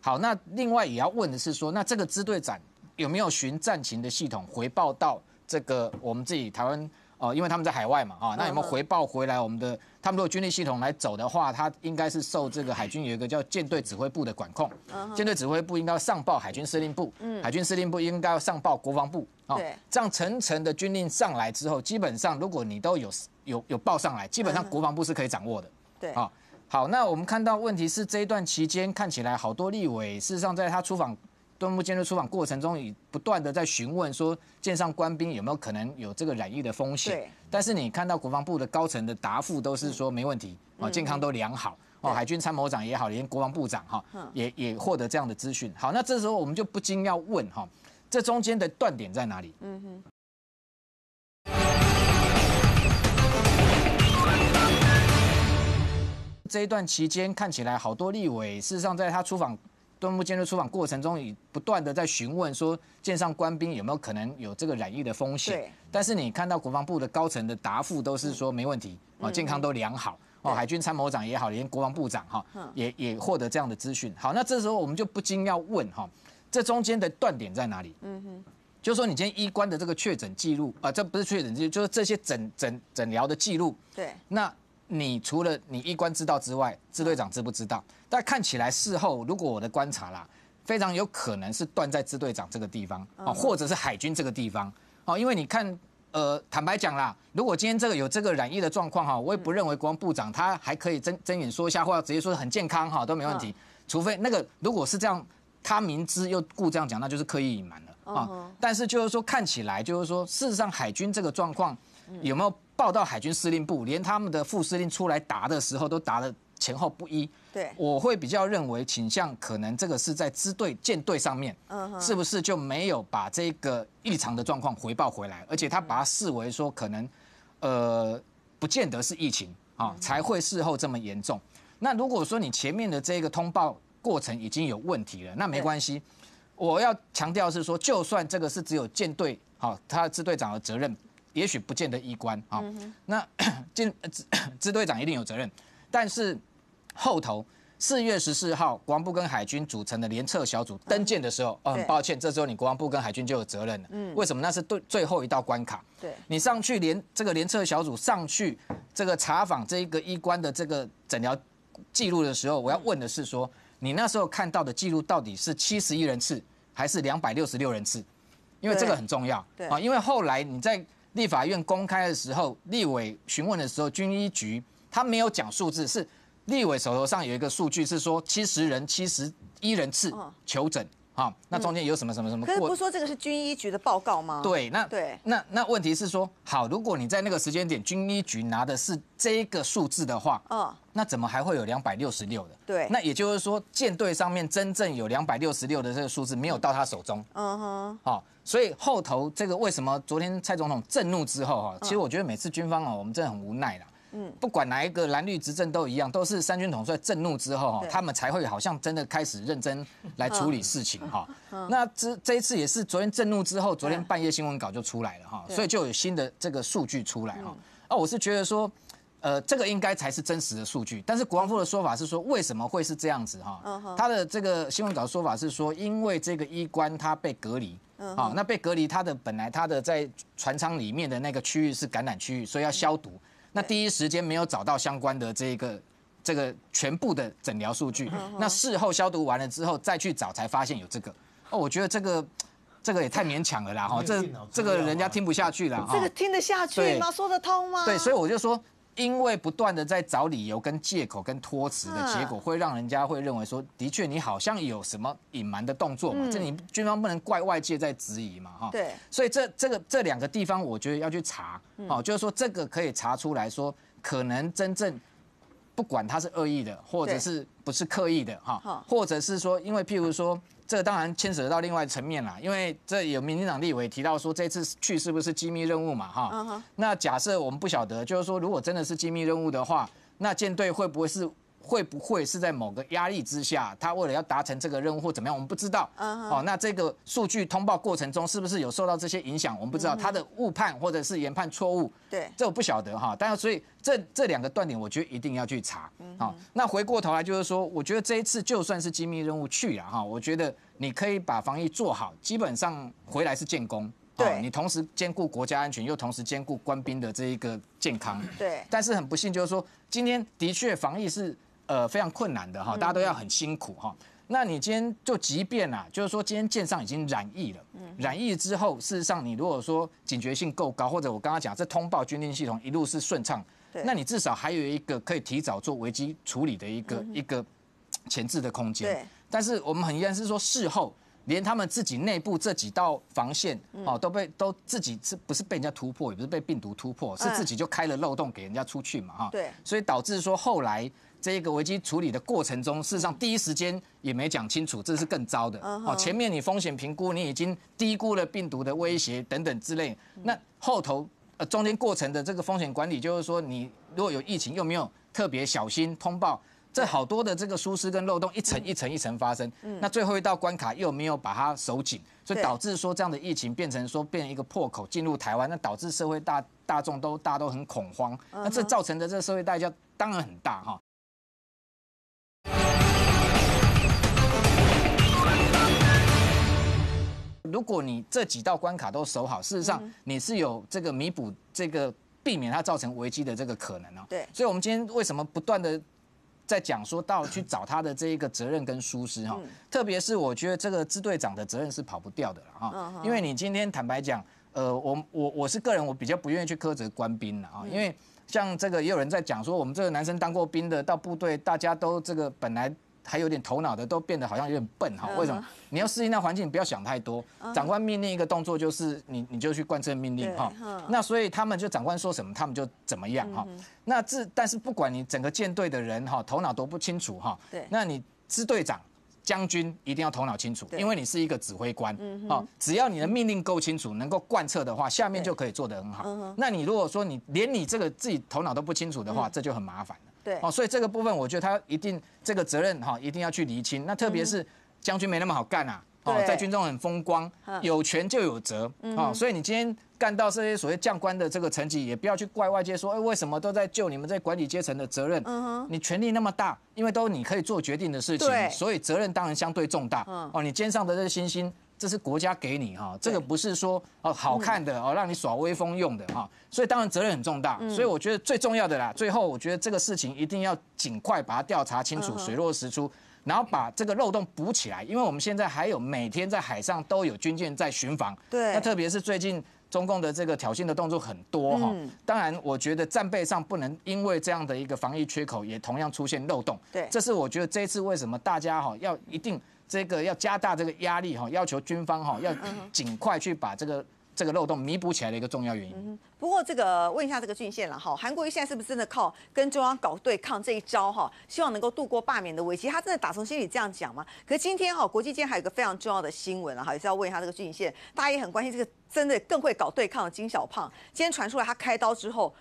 好，那另外也要问的是说，那这个支队长有没有循战情的系统回报到这个我们自己台湾？因为他们在海外嘛，啊，那有没有回报回来？我们的他们如果军力系统来走的话，它应该是受这个海军有一个叫舰队指挥部的管控，舰队指挥部应该要上报海军司令部，海军司令部应该要上报国防部，啊，这样层层的军令上来之后，基本上如果你都有报上来，基本上国防部是可以掌握的，对，啊，好，那我们看到问题是这一段期间看起来好多立委，事实上在他出访。敦睦舰队出访过程中，不断的在询问说，舰上官兵有没有可能有这个染疫的风险？但是你看到国防部的高层的答复都是说没问题，健康都良好。海军参谋长也好，连国防部长也获得这样的资讯。好，那这时候我们就不禁要问哈，这中间的断点在哪里？这一段期间看起来好多立委，事实上在他出访。敦睦舰队出访过程中，不断的在询问说，舰上官兵有没有可能有这个染疫的风险？但是你看到国防部的高层的答复都是说没问题，健康都良好。海军参谋长也好，连国防部长也获得这样的资讯。好，那这时候我们就不禁要问哈，这中间的断点在哪里？就是说你今天医官的这个确诊记录啊，这不是确诊记录，就是这些诊疗的记录。对，那。你除了你一官知道之外，支队长知不知道？但看起来事后，如果我的观察啦，非常有可能是断在支队长这个地方啊，或者是海军这个地方啊，因为你看，坦白讲啦，如果今天这个有这个染疫的状况哈，我也不认为国防部长他还可以睁眼说瞎话，直接说很健康哈都没问题，除非那个如果是这样，他明知又故这样讲，那就是刻意隐瞒了啊。但是就是说，看起来就是说，事实上海军这个状况有没有？报到海军司令部，连他们的副司令出来答的时候，都答的前后不一。对，我会比较认为倾向可能这个是在支队舰队上面，是不是就没有把这个异常的状况回报回来？而且他把它视为说可能，不见得是疫情啊，才会事后这么严重。那如果说你前面的这个通报过程已经有问题了，那没关系。我要强调是说，就算这个是只有舰队啊，他的支队长的责任。也许不见得医官啊，那支队长一定有责任，但是后头4月14号国防部跟海军组成的联测小组登舰的时候，很抱歉，这时候你国防部跟海军就有责任了。为什么？那是最后一道关卡。对，你上去联测小组上去这个查访这一个医官的这个诊疗记录的时候，我要问的是说，你那时候看到的记录到底是71人次还是266人次？因为这个很重要啊，因为后来你在立法院公开的时候，立委询问的时候，军医局他没有讲数字，是立委手头上有一个数据是说71人次求诊啊，那中间有什么？可是不是说这个是军医局的报告吗？对，那问题是说，好，如果你在那个时间点军医局拿的是这个数字的话，那怎么还会有266的？对，那也就是说舰队上面真正有266的这个数字没有到他手中。好。所以后头这个为什么昨天蔡总统震怒之后其实我觉得每次军方我们真的很无奈啦。不管哪一个蓝绿执政都一样，都是三军统帅震怒之后他们才会好像真的开始认真来处理事情哈。那这一次也是昨天震怒之后，昨天半夜新闻稿就出来了哈，所以就有新的这个数据出来哈。啊，我是觉得说，这个应该才是真实的数据，但是国防部的说法是说为什么会是这样子哈？他的这个新闻稿说法是说，因为这个医官他被隔离。好，那被隔离，他的本来他的在船舱里面的那个区域是感染区域，所以要消毒。那第一时间没有找到相关的这个全部的诊疗数据，那事后消毒完了之后再去找，才发现有这个。哦，我觉得这个也太勉强了啦，哈，这个人家听不下去了。这个听得下去吗？说得通吗？对，所以我就说，因为不断的在找理由、跟借口、跟托词的结果，会让人家会认为说，的确你好像有什么隐瞒的动作嘛，这你军方不能怪外界在质疑嘛，哈。对。所以这两个地方，我觉得要去查，哦，就是说这个可以查出来说，可能真正不管他是恶意的，或者是不是刻意的，哈，或者是说，因为譬如说，这当然牵扯到另外层面啦，因为这有民进党立委提到说，这次去是不是机密任务嘛？哈，那假设我们不晓得，就是说，如果真的是机密任务的话，那舰队会不会是会不会是在某个压力之下，他为了要达成这个任务或怎么样，我们不知道。哦，那这个数据通报过程中是不是有受到这些影响，我们不知道。他的误判或者是研判错误，对，这我不晓得哈。但是所以这两个断点，我觉得一定要去查。好，那回过头来就是说，我觉得这一次就算是机密任务去了哈，我觉得你可以把防疫做好，基本上回来是建功。对，你同时兼顾国家安全，又同时兼顾官兵的这一个健康。对，但是很不幸就是说，今天的确防疫是非常困难的哈，大家都要很辛苦哈。那你今天就即便啊，就是说今天舰上已经染疫了，染疫之后，事实上你如果说警觉性够高，或者我刚刚讲这通报军令系统一路是顺畅，那你至少还有一个可以提早做危机处理的一个前置的空间。对，但是我们很遗憾是说事后。连他们自己内部这几道防线哦，都自己是不是被人家突破，也不是被病毒突破，是自己就开了漏洞给人家出去嘛哈。对，所以导致说后来这个危机处理的过程中，事实上第一时间也没讲清楚，这是更糟的哦。前面你风险评估，你已经低估了病毒的威胁等等之类，那后头中间过程的这个风险管理，就是说你如果有疫情又没有特别小心通报。这好多的这个疏失跟漏洞一层一层一层发生，那最后一道关卡又没有把它守紧，所以导致说这样的疫情变成一个破口进入台湾，那导致社会大众大家都很恐慌，那这造成的这社会代价当然很大哈。如果你这几道关卡都守好，事实上你是有这个弥补这个避免它造成危机的这个可能哦。对，所以我们今天为什么不断的在讲说到去找他的这一个责任跟疏失哈，特别是我觉得这个支队长的责任是跑不掉的了哈，因为你今天坦白讲，我是个人，我比较不愿意去苛责官兵了啊，因为像这个也有人在讲说，我们这个男生当过兵的到部队，大家都这个本来还有点头脑的，都变得好像有点笨哈，为什么？你要适应那环境，你不要想太多，长官命令一个动作就是你就去贯彻命令哈，那所以他们就长官说什么他们就怎么样哈。那但是不管你整个舰队的人哈，头脑都不清楚哈，那你支队长、将军一定要头脑清楚，因为你是一个指挥官，只要你的命令够清楚，能够贯彻的话，下面就可以做得很好。那你如果说你连你这个自己头脑都不清楚的话，这就很麻烦了。对，哦，所以这个部分我觉得他一定这个责任哈，一定要去厘清。那特别是将军没那么好干啊。哦，在军中很风光，有权就有责啊，所以你今天干到这些所谓将官的这个层级，也不要去怪外界说，哎，为什么都在救你们这管理阶层的责任？你权力那么大，因为都是你可以做决定的事情，所以责任当然相对重大。哦，你肩上的这些星星，这是国家给你哈，这个不是说哦好看的哦，让你耍威风用的哈，所以当然责任很重大。所以我觉得最重要的啦，最后我觉得这个事情一定要尽快把它调查清楚，水落石出。然后把这个漏洞补起来，因为我们现在还有每天在海上都有军舰在巡防，对，那特别是最近中共的这个挑衅的动作很多哈，当然我觉得战备上不能因为这样的一个防疫缺口，也同样出现漏洞，对，这是我觉得这一次为什么大家哈要一定这个要加大这个压力哈，要求军方哈要尽快去把这个漏洞弥补起来的一个重要原因。不过这个问一下这个俊宪了哈，韩国瑜现在是不是真的靠跟中央搞对抗这一招哈，希望能够度过罢免的危机？他真的打从心里这样讲吗？可是今天哈，国际间还有一个非常重要的新闻啊，也是要问一下这个俊宪，大家也很关心这个真的更会搞对抗的金小胖，今天传出来他开刀之后。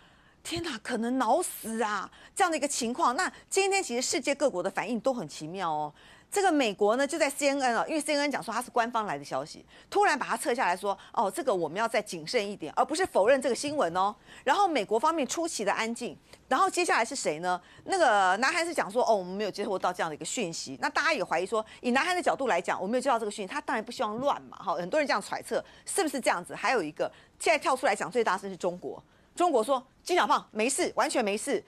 天哪，可能脑死啊！这样的一个情况，那今天其实世界各国的反应都很奇妙哦。这个美国呢，就在 CNN 啊，因为 CNN 讲说它是官方来的消息，突然把它撤下来说，哦，这个我们要再谨慎一点，而不是否认这个新闻哦。然后美国方面出奇的安静，然后接下来是谁呢？那个南韩是讲说，哦，我们没有接获到这样的一个讯息。那大家也怀疑说，以南韩的角度来讲，我没有接到这个讯息，他当然不希望乱嘛，哈，很多人这样揣测，是不是这样子？还有一个，现在跳出来讲最大声是中国。中国说金小胖没事，完全没事。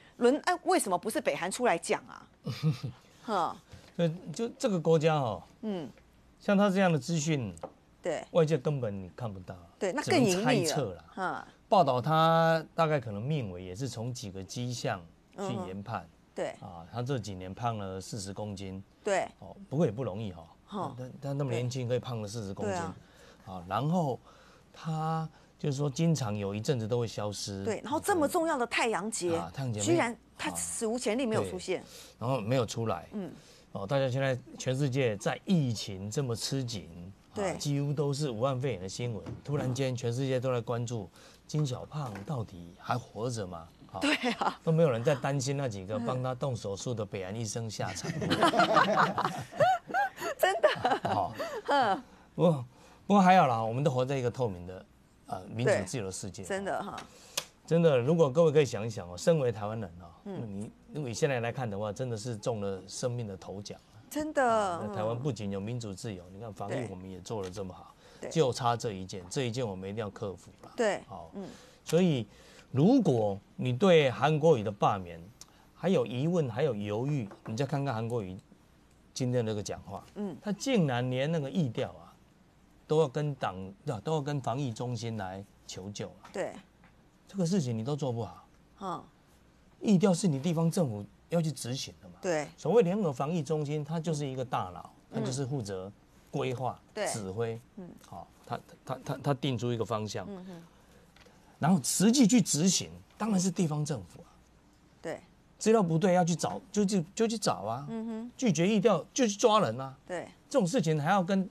为什么不是北韩出来讲啊？就这个国家哦，像他这样的资讯，对外界根本你看不到，对，那更隐秘了。报道他大概可能命为也是从几个迹象去研判，对啊，他这几年胖了40公斤，对，哦，不过也不容易哈，他那么年轻可以胖了40公斤，啊，然后他。就是说，经常有一阵子都会消失。对，然后这么重要的太阳节，居然它史无前例没有出现，然后没有出来。哦，大家现在全世界在疫情这么吃紧，对，几乎都是武汉肺炎的新闻。突然间，全世界都在关注金小胖到底还活着吗？啊。对啊，都没有人在担心那几个帮他动手术的北韩医生下场。真的。好，不过还好啦，我们都活在一个透明的民主自由的世界。真的哈。 真的，如果各位可以想一想哦，身为台湾人哦，你如果你现在来看的话，真的是中了生命的头奖。真的，台湾不仅有民主自由，你看防疫我们也做得这么好，就差这一件，这一件我们一定要克服了。对，好，所以如果你对韩国瑜的罢免还有疑问，还有犹豫，你再看看韩国瑜今天那个讲话，他竟然连那个疫调啊，都要跟防疫中心来求救了。对。 这个事情你都做不好，疫调是你地方政府要去执行的嘛？对。所谓联合防疫中心，它就是一个大佬，它就是负责规划、指挥，好，他定出一个方向，然后实际去执行，当然是地方政府啊。对。资料不对要去找，就去找啊。拒绝疫调就去抓人啊。对。这种事情还要跟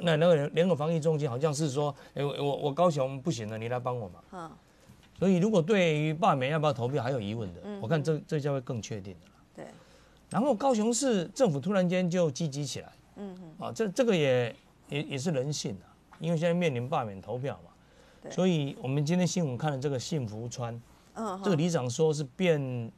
那个联合防疫中心，好像是说，哎，我高雄不行了，你来帮我嘛。嗯。 所以，如果对于罢免要不要投票还有疑问的，我看这下会更确定的了。对。然后高雄市政府突然间就积极起来，啊，这个也是人性啊，因为现在面临罢免投票嘛。对。所以我们今天新闻看的这个幸福川，这个里长说是变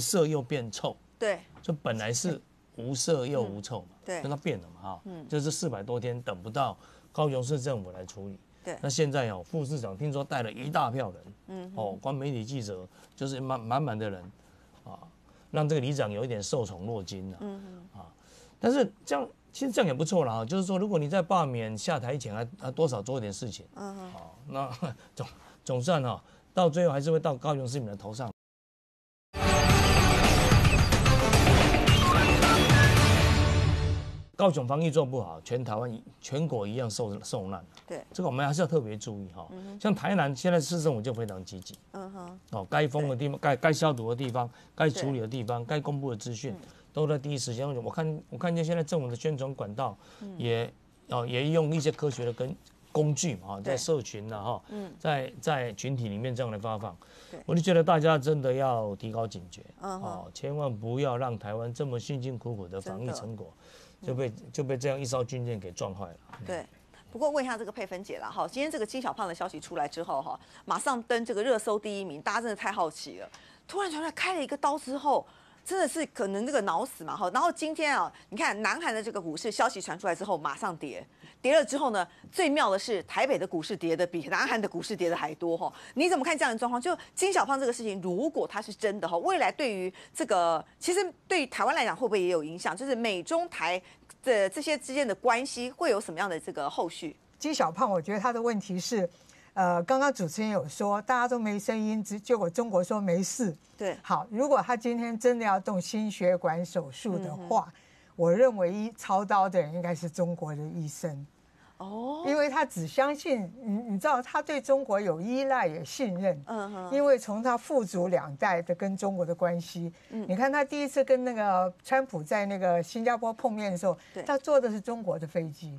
色又变臭。对。就本来是无色又无臭嘛，对，但它变了嘛，就是400多天等不到高雄市政府来处理。 那现在哦，副市长听说带了一大票人，光媒体记者就是满满的人，啊，让这个里长有一点受宠若惊了，啊，但是这样其实这样也不错啦，就是说如果你在罢免下台前还多少做一点事情，好，那总算哈，到最后还是会到高雄市民的头上。高雄防疫做不好，全台湾、全国一样受难。对，这个我们还是要特别注意哈。像台南现在市政府就非常积极。哦，该封的地方、该消毒的地方、该处理的地方、该公布的资讯，都在第一时间。我看见现在政府的宣传管道也用一些科学的工具嘛，在社群呐哈，在群体里面这样的发放。我就觉得大家真的要提高警觉哦，千万不要让台湾这么辛辛苦苦的防疫成果。 就被这样一艘军舰给撞坏了。对，不过问一下这个佩芬姐啦，哈，今天这个金小胖的消息出来之后，哈，马上登这个热搜第一名，大家真的太好奇了。突然传出来开了一个刀之后，真的是可能这个脑死嘛，哈。然后今天啊，你看南韩的这个股市消息传出来之后，马上跌，跌了之后呢，最妙的是台北的股市跌的比南韩的股市跌的还多，哈。你怎么看这样的状况？就金小胖这个事情，如果它是真的，哈，未来对于这个，其实对于台湾来讲，会不会也有影响？就是美中台。 这些之间的关系会有什么样的这个后续？金小胖，我觉得他的问题是，刚刚主持人有说大家都没声音，结果中国说没事。对，好，如果他今天真的要动心血管手术的话，我认为操刀的人应该是中国的医生。哦，因为他只相信你知道他对中国有依赖也信任。因为从他父祖2代的跟中国的关系，你看他第一次跟那个川普在那个新加坡碰面的时候，他坐的是中国的飞机，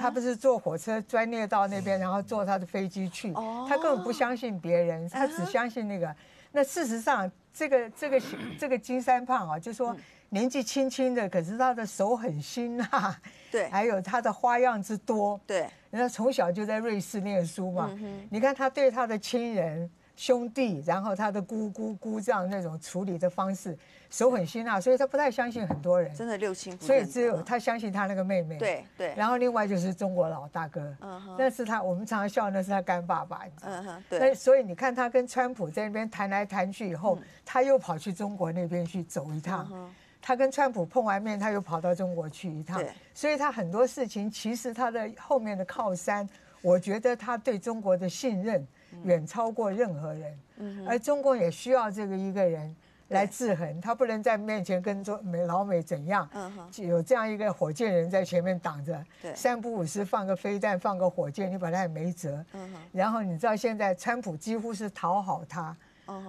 他不是坐火车专列到那边，然后坐他的飞机去，他根本不相信别人，他只相信那个。那事实上，这个金三胖啊，就说。 年纪轻轻的，可是他的手很辛辣，对，还有他的花样之多，对。人家从小就在瑞士念书嘛，你看他对他的亲人、兄弟，然后他的姑丈那种处理的方式，手很辛辣，所以他不太相信很多人，真的六亲不认。所以只有他相信他那个妹妹，对对。然后另外就是中国老大哥，那是他我们常常笑，那是他干爸爸，对。那所以你看他跟川普在那边谈来谈去以后，他又跑去中国那边去走一趟。 他跟川普碰完面，他又跑到中国去一趟，所以他很多事情其实他的后面的靠山，我觉得他对中国的信任远超过任何人，而中国也需要这个一个人来制衡，他不能在面前跟老美怎样，有这样一个火箭人在前面挡着，3不5时放个飞弹放个火箭，你把他也没辙。然后你知道现在川普几乎是讨好他。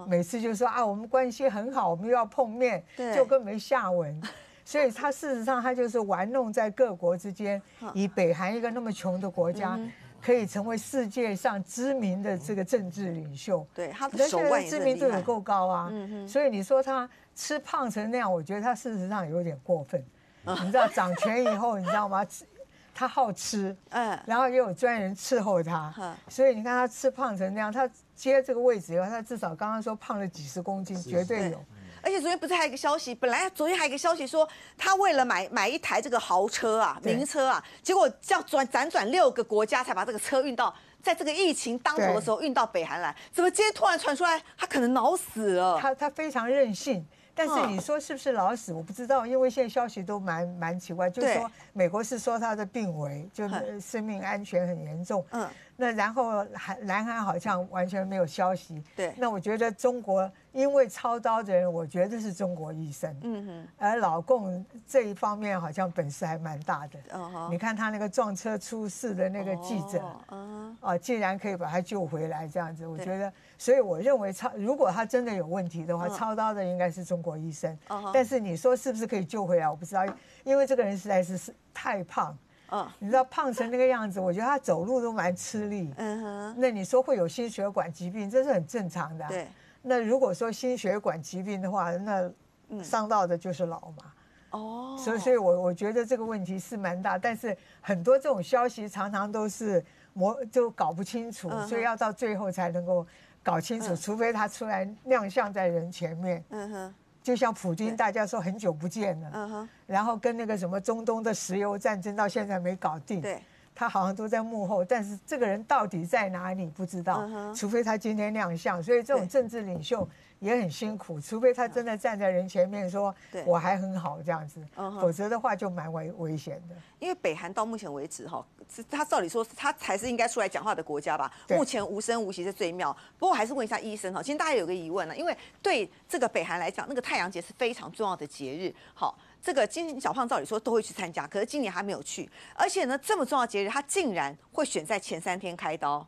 每次就说啊，我们关系很好，我们又要碰面，就跟没下文。所以他事实上他就是玩弄在各国之间，以北韩一个那么穷的国家，可以成为世界上知名的这个政治领袖，对他的手腕也是厉害，知名度也够高啊。所以你说他吃胖成那样，我觉得他事实上有点过分。你知道掌权以后，你知道吗？他好吃，然后也有专人伺候他，所以你看他吃胖成那样，他接这个位置以后，他至少刚刚说胖了几十公斤，绝对有。而且昨天不是还有一个消息，本来昨天还有一个消息说，他为了买一台这个豪车啊、名车啊，结果要辗转6个国家才把这个车运到，在这个疫情当头的时候运到北韩来。怎么今天突然传出来，他可能脑死了？他非常任性，但是你说是不是脑死，我不知道，因为现在消息都蛮奇怪，就是说美国是说他的病危，就是生命安全很严重。那然后南韩好像完全没有消息。那我觉得中国。因为操刀的人，我觉得是中国医生，而老共这一方面好像本事还蛮大的。你看他那个撞车出事的那个记者，竟然可以把他救回来，这样子，我觉得，所以我认为如果他真的有问题的话，操刀的应该是中国医生。但是你说是不是可以救回来，我不知道，因为这个人实在是太胖。你知道胖成那个样子，我觉得他走路都蛮吃力。那你说会有心血管疾病，这是很正常的。对。那如果说心血管疾病的话，那伤到的就是老嘛。所以我觉得这个问题是蛮大，但是很多这种消息常常都是就搞不清楚，所以要到最后才能够搞清楚，除非他出来亮相在人前面。就像普丁，大家说很久不见了，然后跟那个什么中东的石油战争到现在没搞定。对。他好像都在幕后，但是这个人到底在哪里不知道，除非他今天亮相。所以这种政治领袖也很辛苦，除非他真的站在人前面说我还很好这样子，否则的话就蛮危险的。因为北韩到目前为止哈，他照理说他才是应该出来讲话的国家吧，目前无声无息是最妙。不过还是问一下医生哈，其实大家有个疑问呢，因为对这个北韩来讲，那个太阳节是非常重要的节日，好。这个今年小胖照理说都会去参加，可是今年他没有去，而且呢，这么重要的节日，他竟然会选在前3天开刀，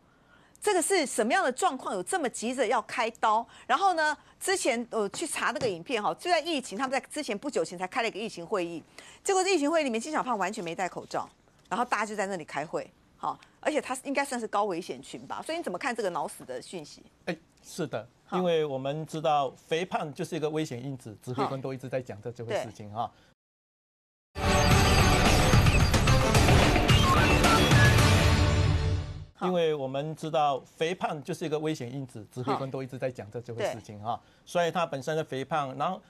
这个是什么样的状况？有这么急着要开刀？然后呢，之前去查那个影片哈，就在疫情，他们在之前不久前才开了一个疫情会议，结果疫情会议里面，金小胖完全没戴口罩，然后大家就在那里开会，好，而且他应该算是高危险群吧？所以你怎么看这个脑死的讯息？是的。因为我们知道肥胖就是一个危险因子，指挥官都一直在讲这回事情哈。因为我们知道肥胖就是一个危险因子，指挥官都一直在讲这回事情哈。所以它本身的肥胖，然后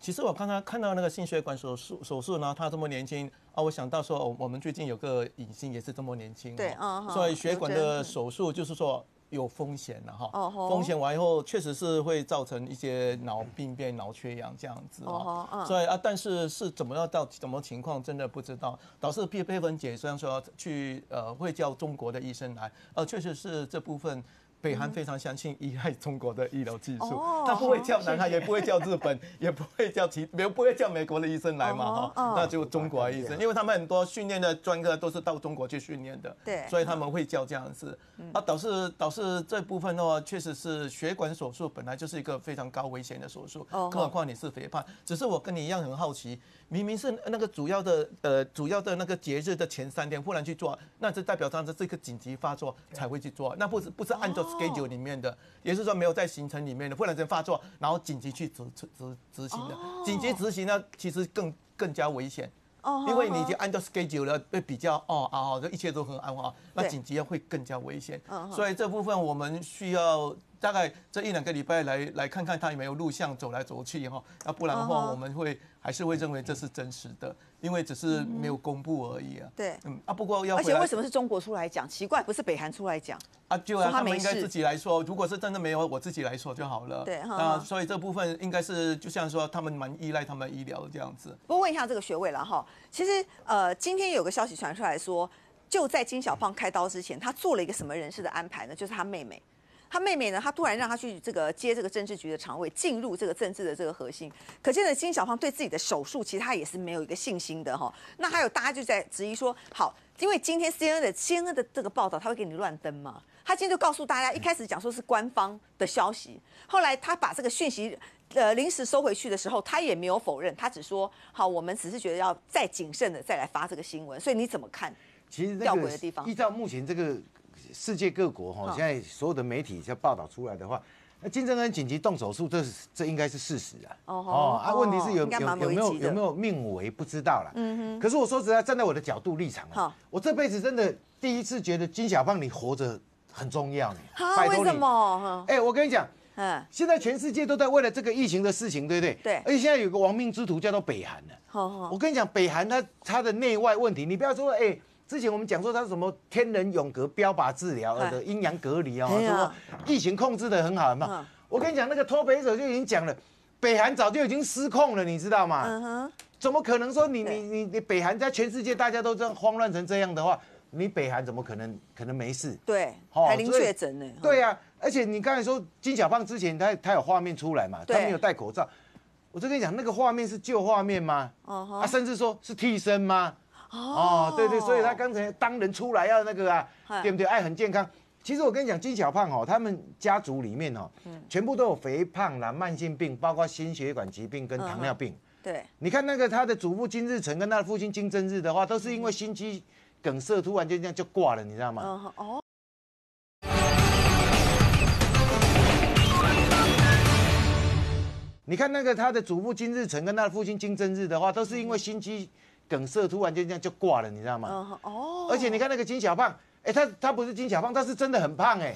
其实我刚才看到那个心血管手术呢，他这么年轻啊，我想到说我们最近有个影星也是这么年轻，对，所以血管的手术就是说。有风险了哈，风险完以后确实是会造成一些脑病变、脑缺氧这样子啊，所以啊，但是是怎么样到什么情况真的不知道。导致佩芬姐虽然说去会叫中国的医生来，确实是这部分。北韩非常相信依赖中国的医疗技术，他不会叫南韩，也不会叫日本，也不会叫不会叫美国的医生来嘛哈，那就中国的医生，因为他们很多训练的专科都是到中国去训练的，对，所以他们会叫这样子。啊，导致这部分的话，确实是血管手术本来就是一个非常高危险的手术，更何况你是肥胖。只是我跟你一样很好奇，明明是那个主要的那个节日的前3天忽然去做，那这代表上是一个紧急发作才会去做，那不是按照。schedule 里面的，也就是说没有在行程里面的，忽然间发作，然后紧急去执行的，紧急执行呢，其实更加危险，因为你已经按照 schedule 了，会比较一切都很安稳，那紧急会更加危险，所以这部分我们需要。大概这1-2个礼拜来看看他有没有录像走来走去哈，那不然的话我们还是会认为这是真实的，因为只是没有公布而已啊。对，不过要而且为什么是中国出来讲？奇怪，不是北韩出来讲啊？就他们应该自己来说，如果是真的没有，我自己来说就好了。对，那所以这部分应该是就像说他们蛮依赖他们医疗这样子。不过问一下这个学位了哈，其实今天有个消息传出来说，就在金小胖开刀之前，他做了一个什么人事的安排呢？就是他妹妹。他妹妹呢？他突然让他去这个接这个政治局的常委，进入这个政治的这个核心。可见呢，金小胖对自己的手术其实他也是没有一个信心的哈。那还有大家就在质疑说，好，因为今天 CNN 的这个报道，他会给你乱登嘛？他今天就告诉大家，一开始讲说是官方的消息，后来他把这个讯息临时收回去的时候，他也没有否认，他只说好，我们只是觉得要再谨慎的再来发这个新闻。所以你怎么看？其实那个依照目前这个世界各国哈，现在所有的媒体在报道出来的话，那金正恩紧急动手术，这应该是事实啊。哦啊，问题是有没有命危不知道啦。嗯哼。可是我说实在，站在我的角度立场啊，我这辈子真的第一次觉得金小胖你活着很重要呢。啊？为什么？哎，我跟你讲。 现在全世界都在为了这个疫情的事情，对不对？对。而且现在有个亡命之徒叫做北韩了。我跟你讲，北韩它的内外问题，你不要说，哎，之前我们讲说它什么天人永隔、标靶治疗的阴阳隔离啊，说疫情控制得很好嘛。我跟你讲，那个脱北者就已经讲了，北韩早就已经失控了，你知道吗？嗯哼。怎么可能说你北韩在全世界大家都这样慌乱成这样的话？ 你北韩怎么可能没事？对，还零确诊呢。对啊，而且你刚才说金小胖之前他有画面出来嘛，他没有戴口罩。我就跟你讲，那个画面是旧画面吗？啊，甚至说是替身吗？哦，对对，所以他刚才当人出来要那个啊，对不对？爱很健康。其实我跟你讲，金小胖哦，他们家族里面哦，全部都有肥胖啦、慢性病，包括心血管疾病跟糖尿病。对，你看那个他的祖父金日成跟他的父亲金正日的话，都是因为心肌。 梗塞突然间这样就挂了，你知道吗？哦。你看那个他的祖父金日成跟他的父亲金正日的话，都是因为心肌梗塞突然间这样就挂了，你知道吗？哦。而且你看那个金小胖，哎，他不是金小胖，他是真的很胖哎，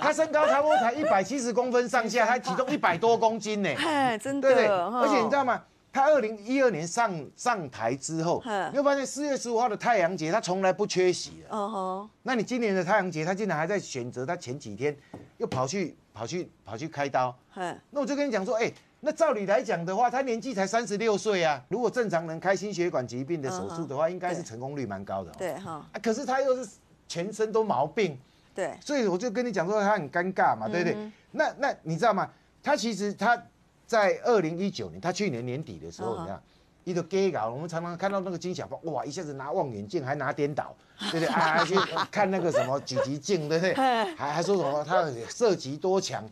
他身高差不多才170公分上下，他体重100多公斤呢。哎，真的。对不对？而且你知道吗？ 他2012年上台之后，你会发现4月15号的太阳节他从来不缺席了。哦那你今年的太阳节，他竟然还在选择他前几天又跑去开刀。那我就跟你讲说，哎，那照理来讲的话，他年纪才36岁啊。如果正常人开心血管疾病的手术的话，应该是成功率蛮高的。对哈。啊，可是他又是全身都毛病。对。所以我就跟你讲说，他很尴尬嘛，对不对？那你知道吗？他其实他。 在2019年，他去年年底的时候，你看，一个 gay 佬，我们常常看到那个金小胖，哇，一下子拿望远镜，还拿颠倒，对不对？啊，去看那个什么狙击镜，对不对？还说什么他射击多强？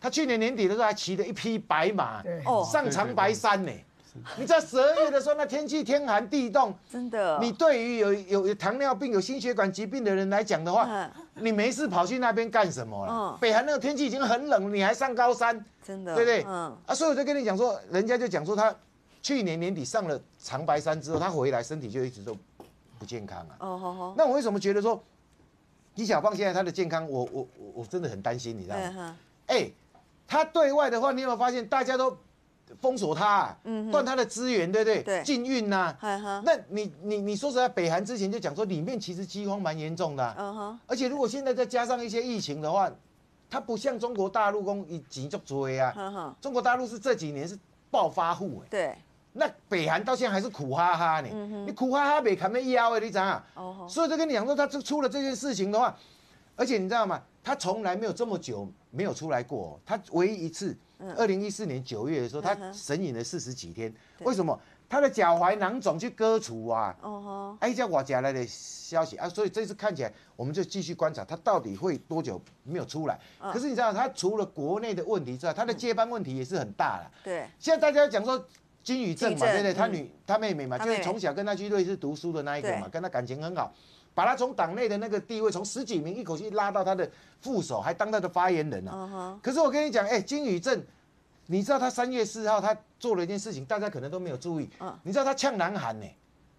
他去年年底的时候还骑了一匹白马，上长白山呢。你知道12月的时候，那天气天寒地冻，真的。你对于有糖尿病、有心血管疾病的人来讲的话，你没事跑去那边干什么了？北韩那个天气已经很冷，你还上高山？ 真的，对不对？嗯啊，所以我就跟你讲说，人家就讲说他去年年底上了长白山之后，他回来身体就一直都不健康啊。哦，好好。那我为什么觉得说李小胖现在他的健康，我真的很担心，你知道吗？哎，他对外的话，你有没有发现大家都封锁他，断他的资源，对不对？对，禁运呐。那你说实在，北韩之前就讲说，里面其实饥荒蛮严重的。嗯哼。而且如果现在再加上一些疫情的话。 它不像中国大陆讲以前足多啊，中国大陆是这几年是暴发户哎，对，那北韩到现在还是苦哈哈呢，你苦哈哈北韩没腰哎，你知啊？所以就跟你讲说，他出了这件事情的话，而且你知道吗？他从来没有这么久没有出来过，他唯一一次，2014年9月的时候，他神隐了40几天，为什么？他的脚踝囊肿去割除啊，哎，叫我家来的消息啊，所以这次看起来我们就继续观察他到底会多久没有出来。可是你知道，他除了国内的问题之外，他的接班问题也是很大了。对，现在大家讲说金宇镇嘛，对不对？他妹妹嘛，就是从小跟他去瑞士读书的那一个嘛，跟他感情很好，把他从党内的那个地位从10几名一口气拉到他的副手，还当他的发言人啊。可是我跟你讲，哎，金宇镇。 你知道他3月4号他做了一件事情，大家可能都没有注意。你知道他呛南韩呢？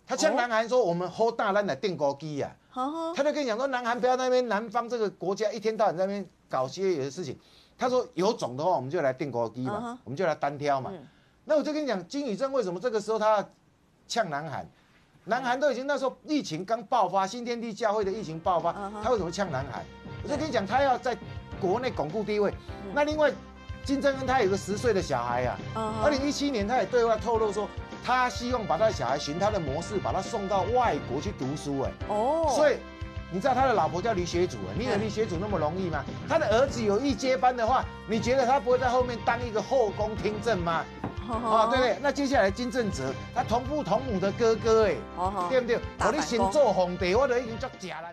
他呛南韩说我们好大咱来定高机呀。他就跟你讲说，南韩不要那边南方这个国家一天到晚在那边搞些有的事情。他说有种的话，我们就来定高机嘛，我们就来单挑嘛。那我就跟你讲，金宇镇为什么这个时候他呛南韩？南韩都已经那时候疫情刚爆发，新天地教会的疫情爆发，他为什么呛南韩？我就跟你讲，他要在国内巩固地位。那另外。 金正恩他有个10岁的小孩啊，2017年他也对外透露说，他希望把他的小孩循他的模式，把他送到外国去读书哎。哦，所以你知道他的老婆叫李雪主啊，你以为李雪主那么容易吗？他的儿子有意接班的话，你觉得他不会在后面当一个后宫听政吗？啊，对不对？那接下来金正哲他同父同母的哥哥哎，对不对？我你先做皇帝，我都已经作假了。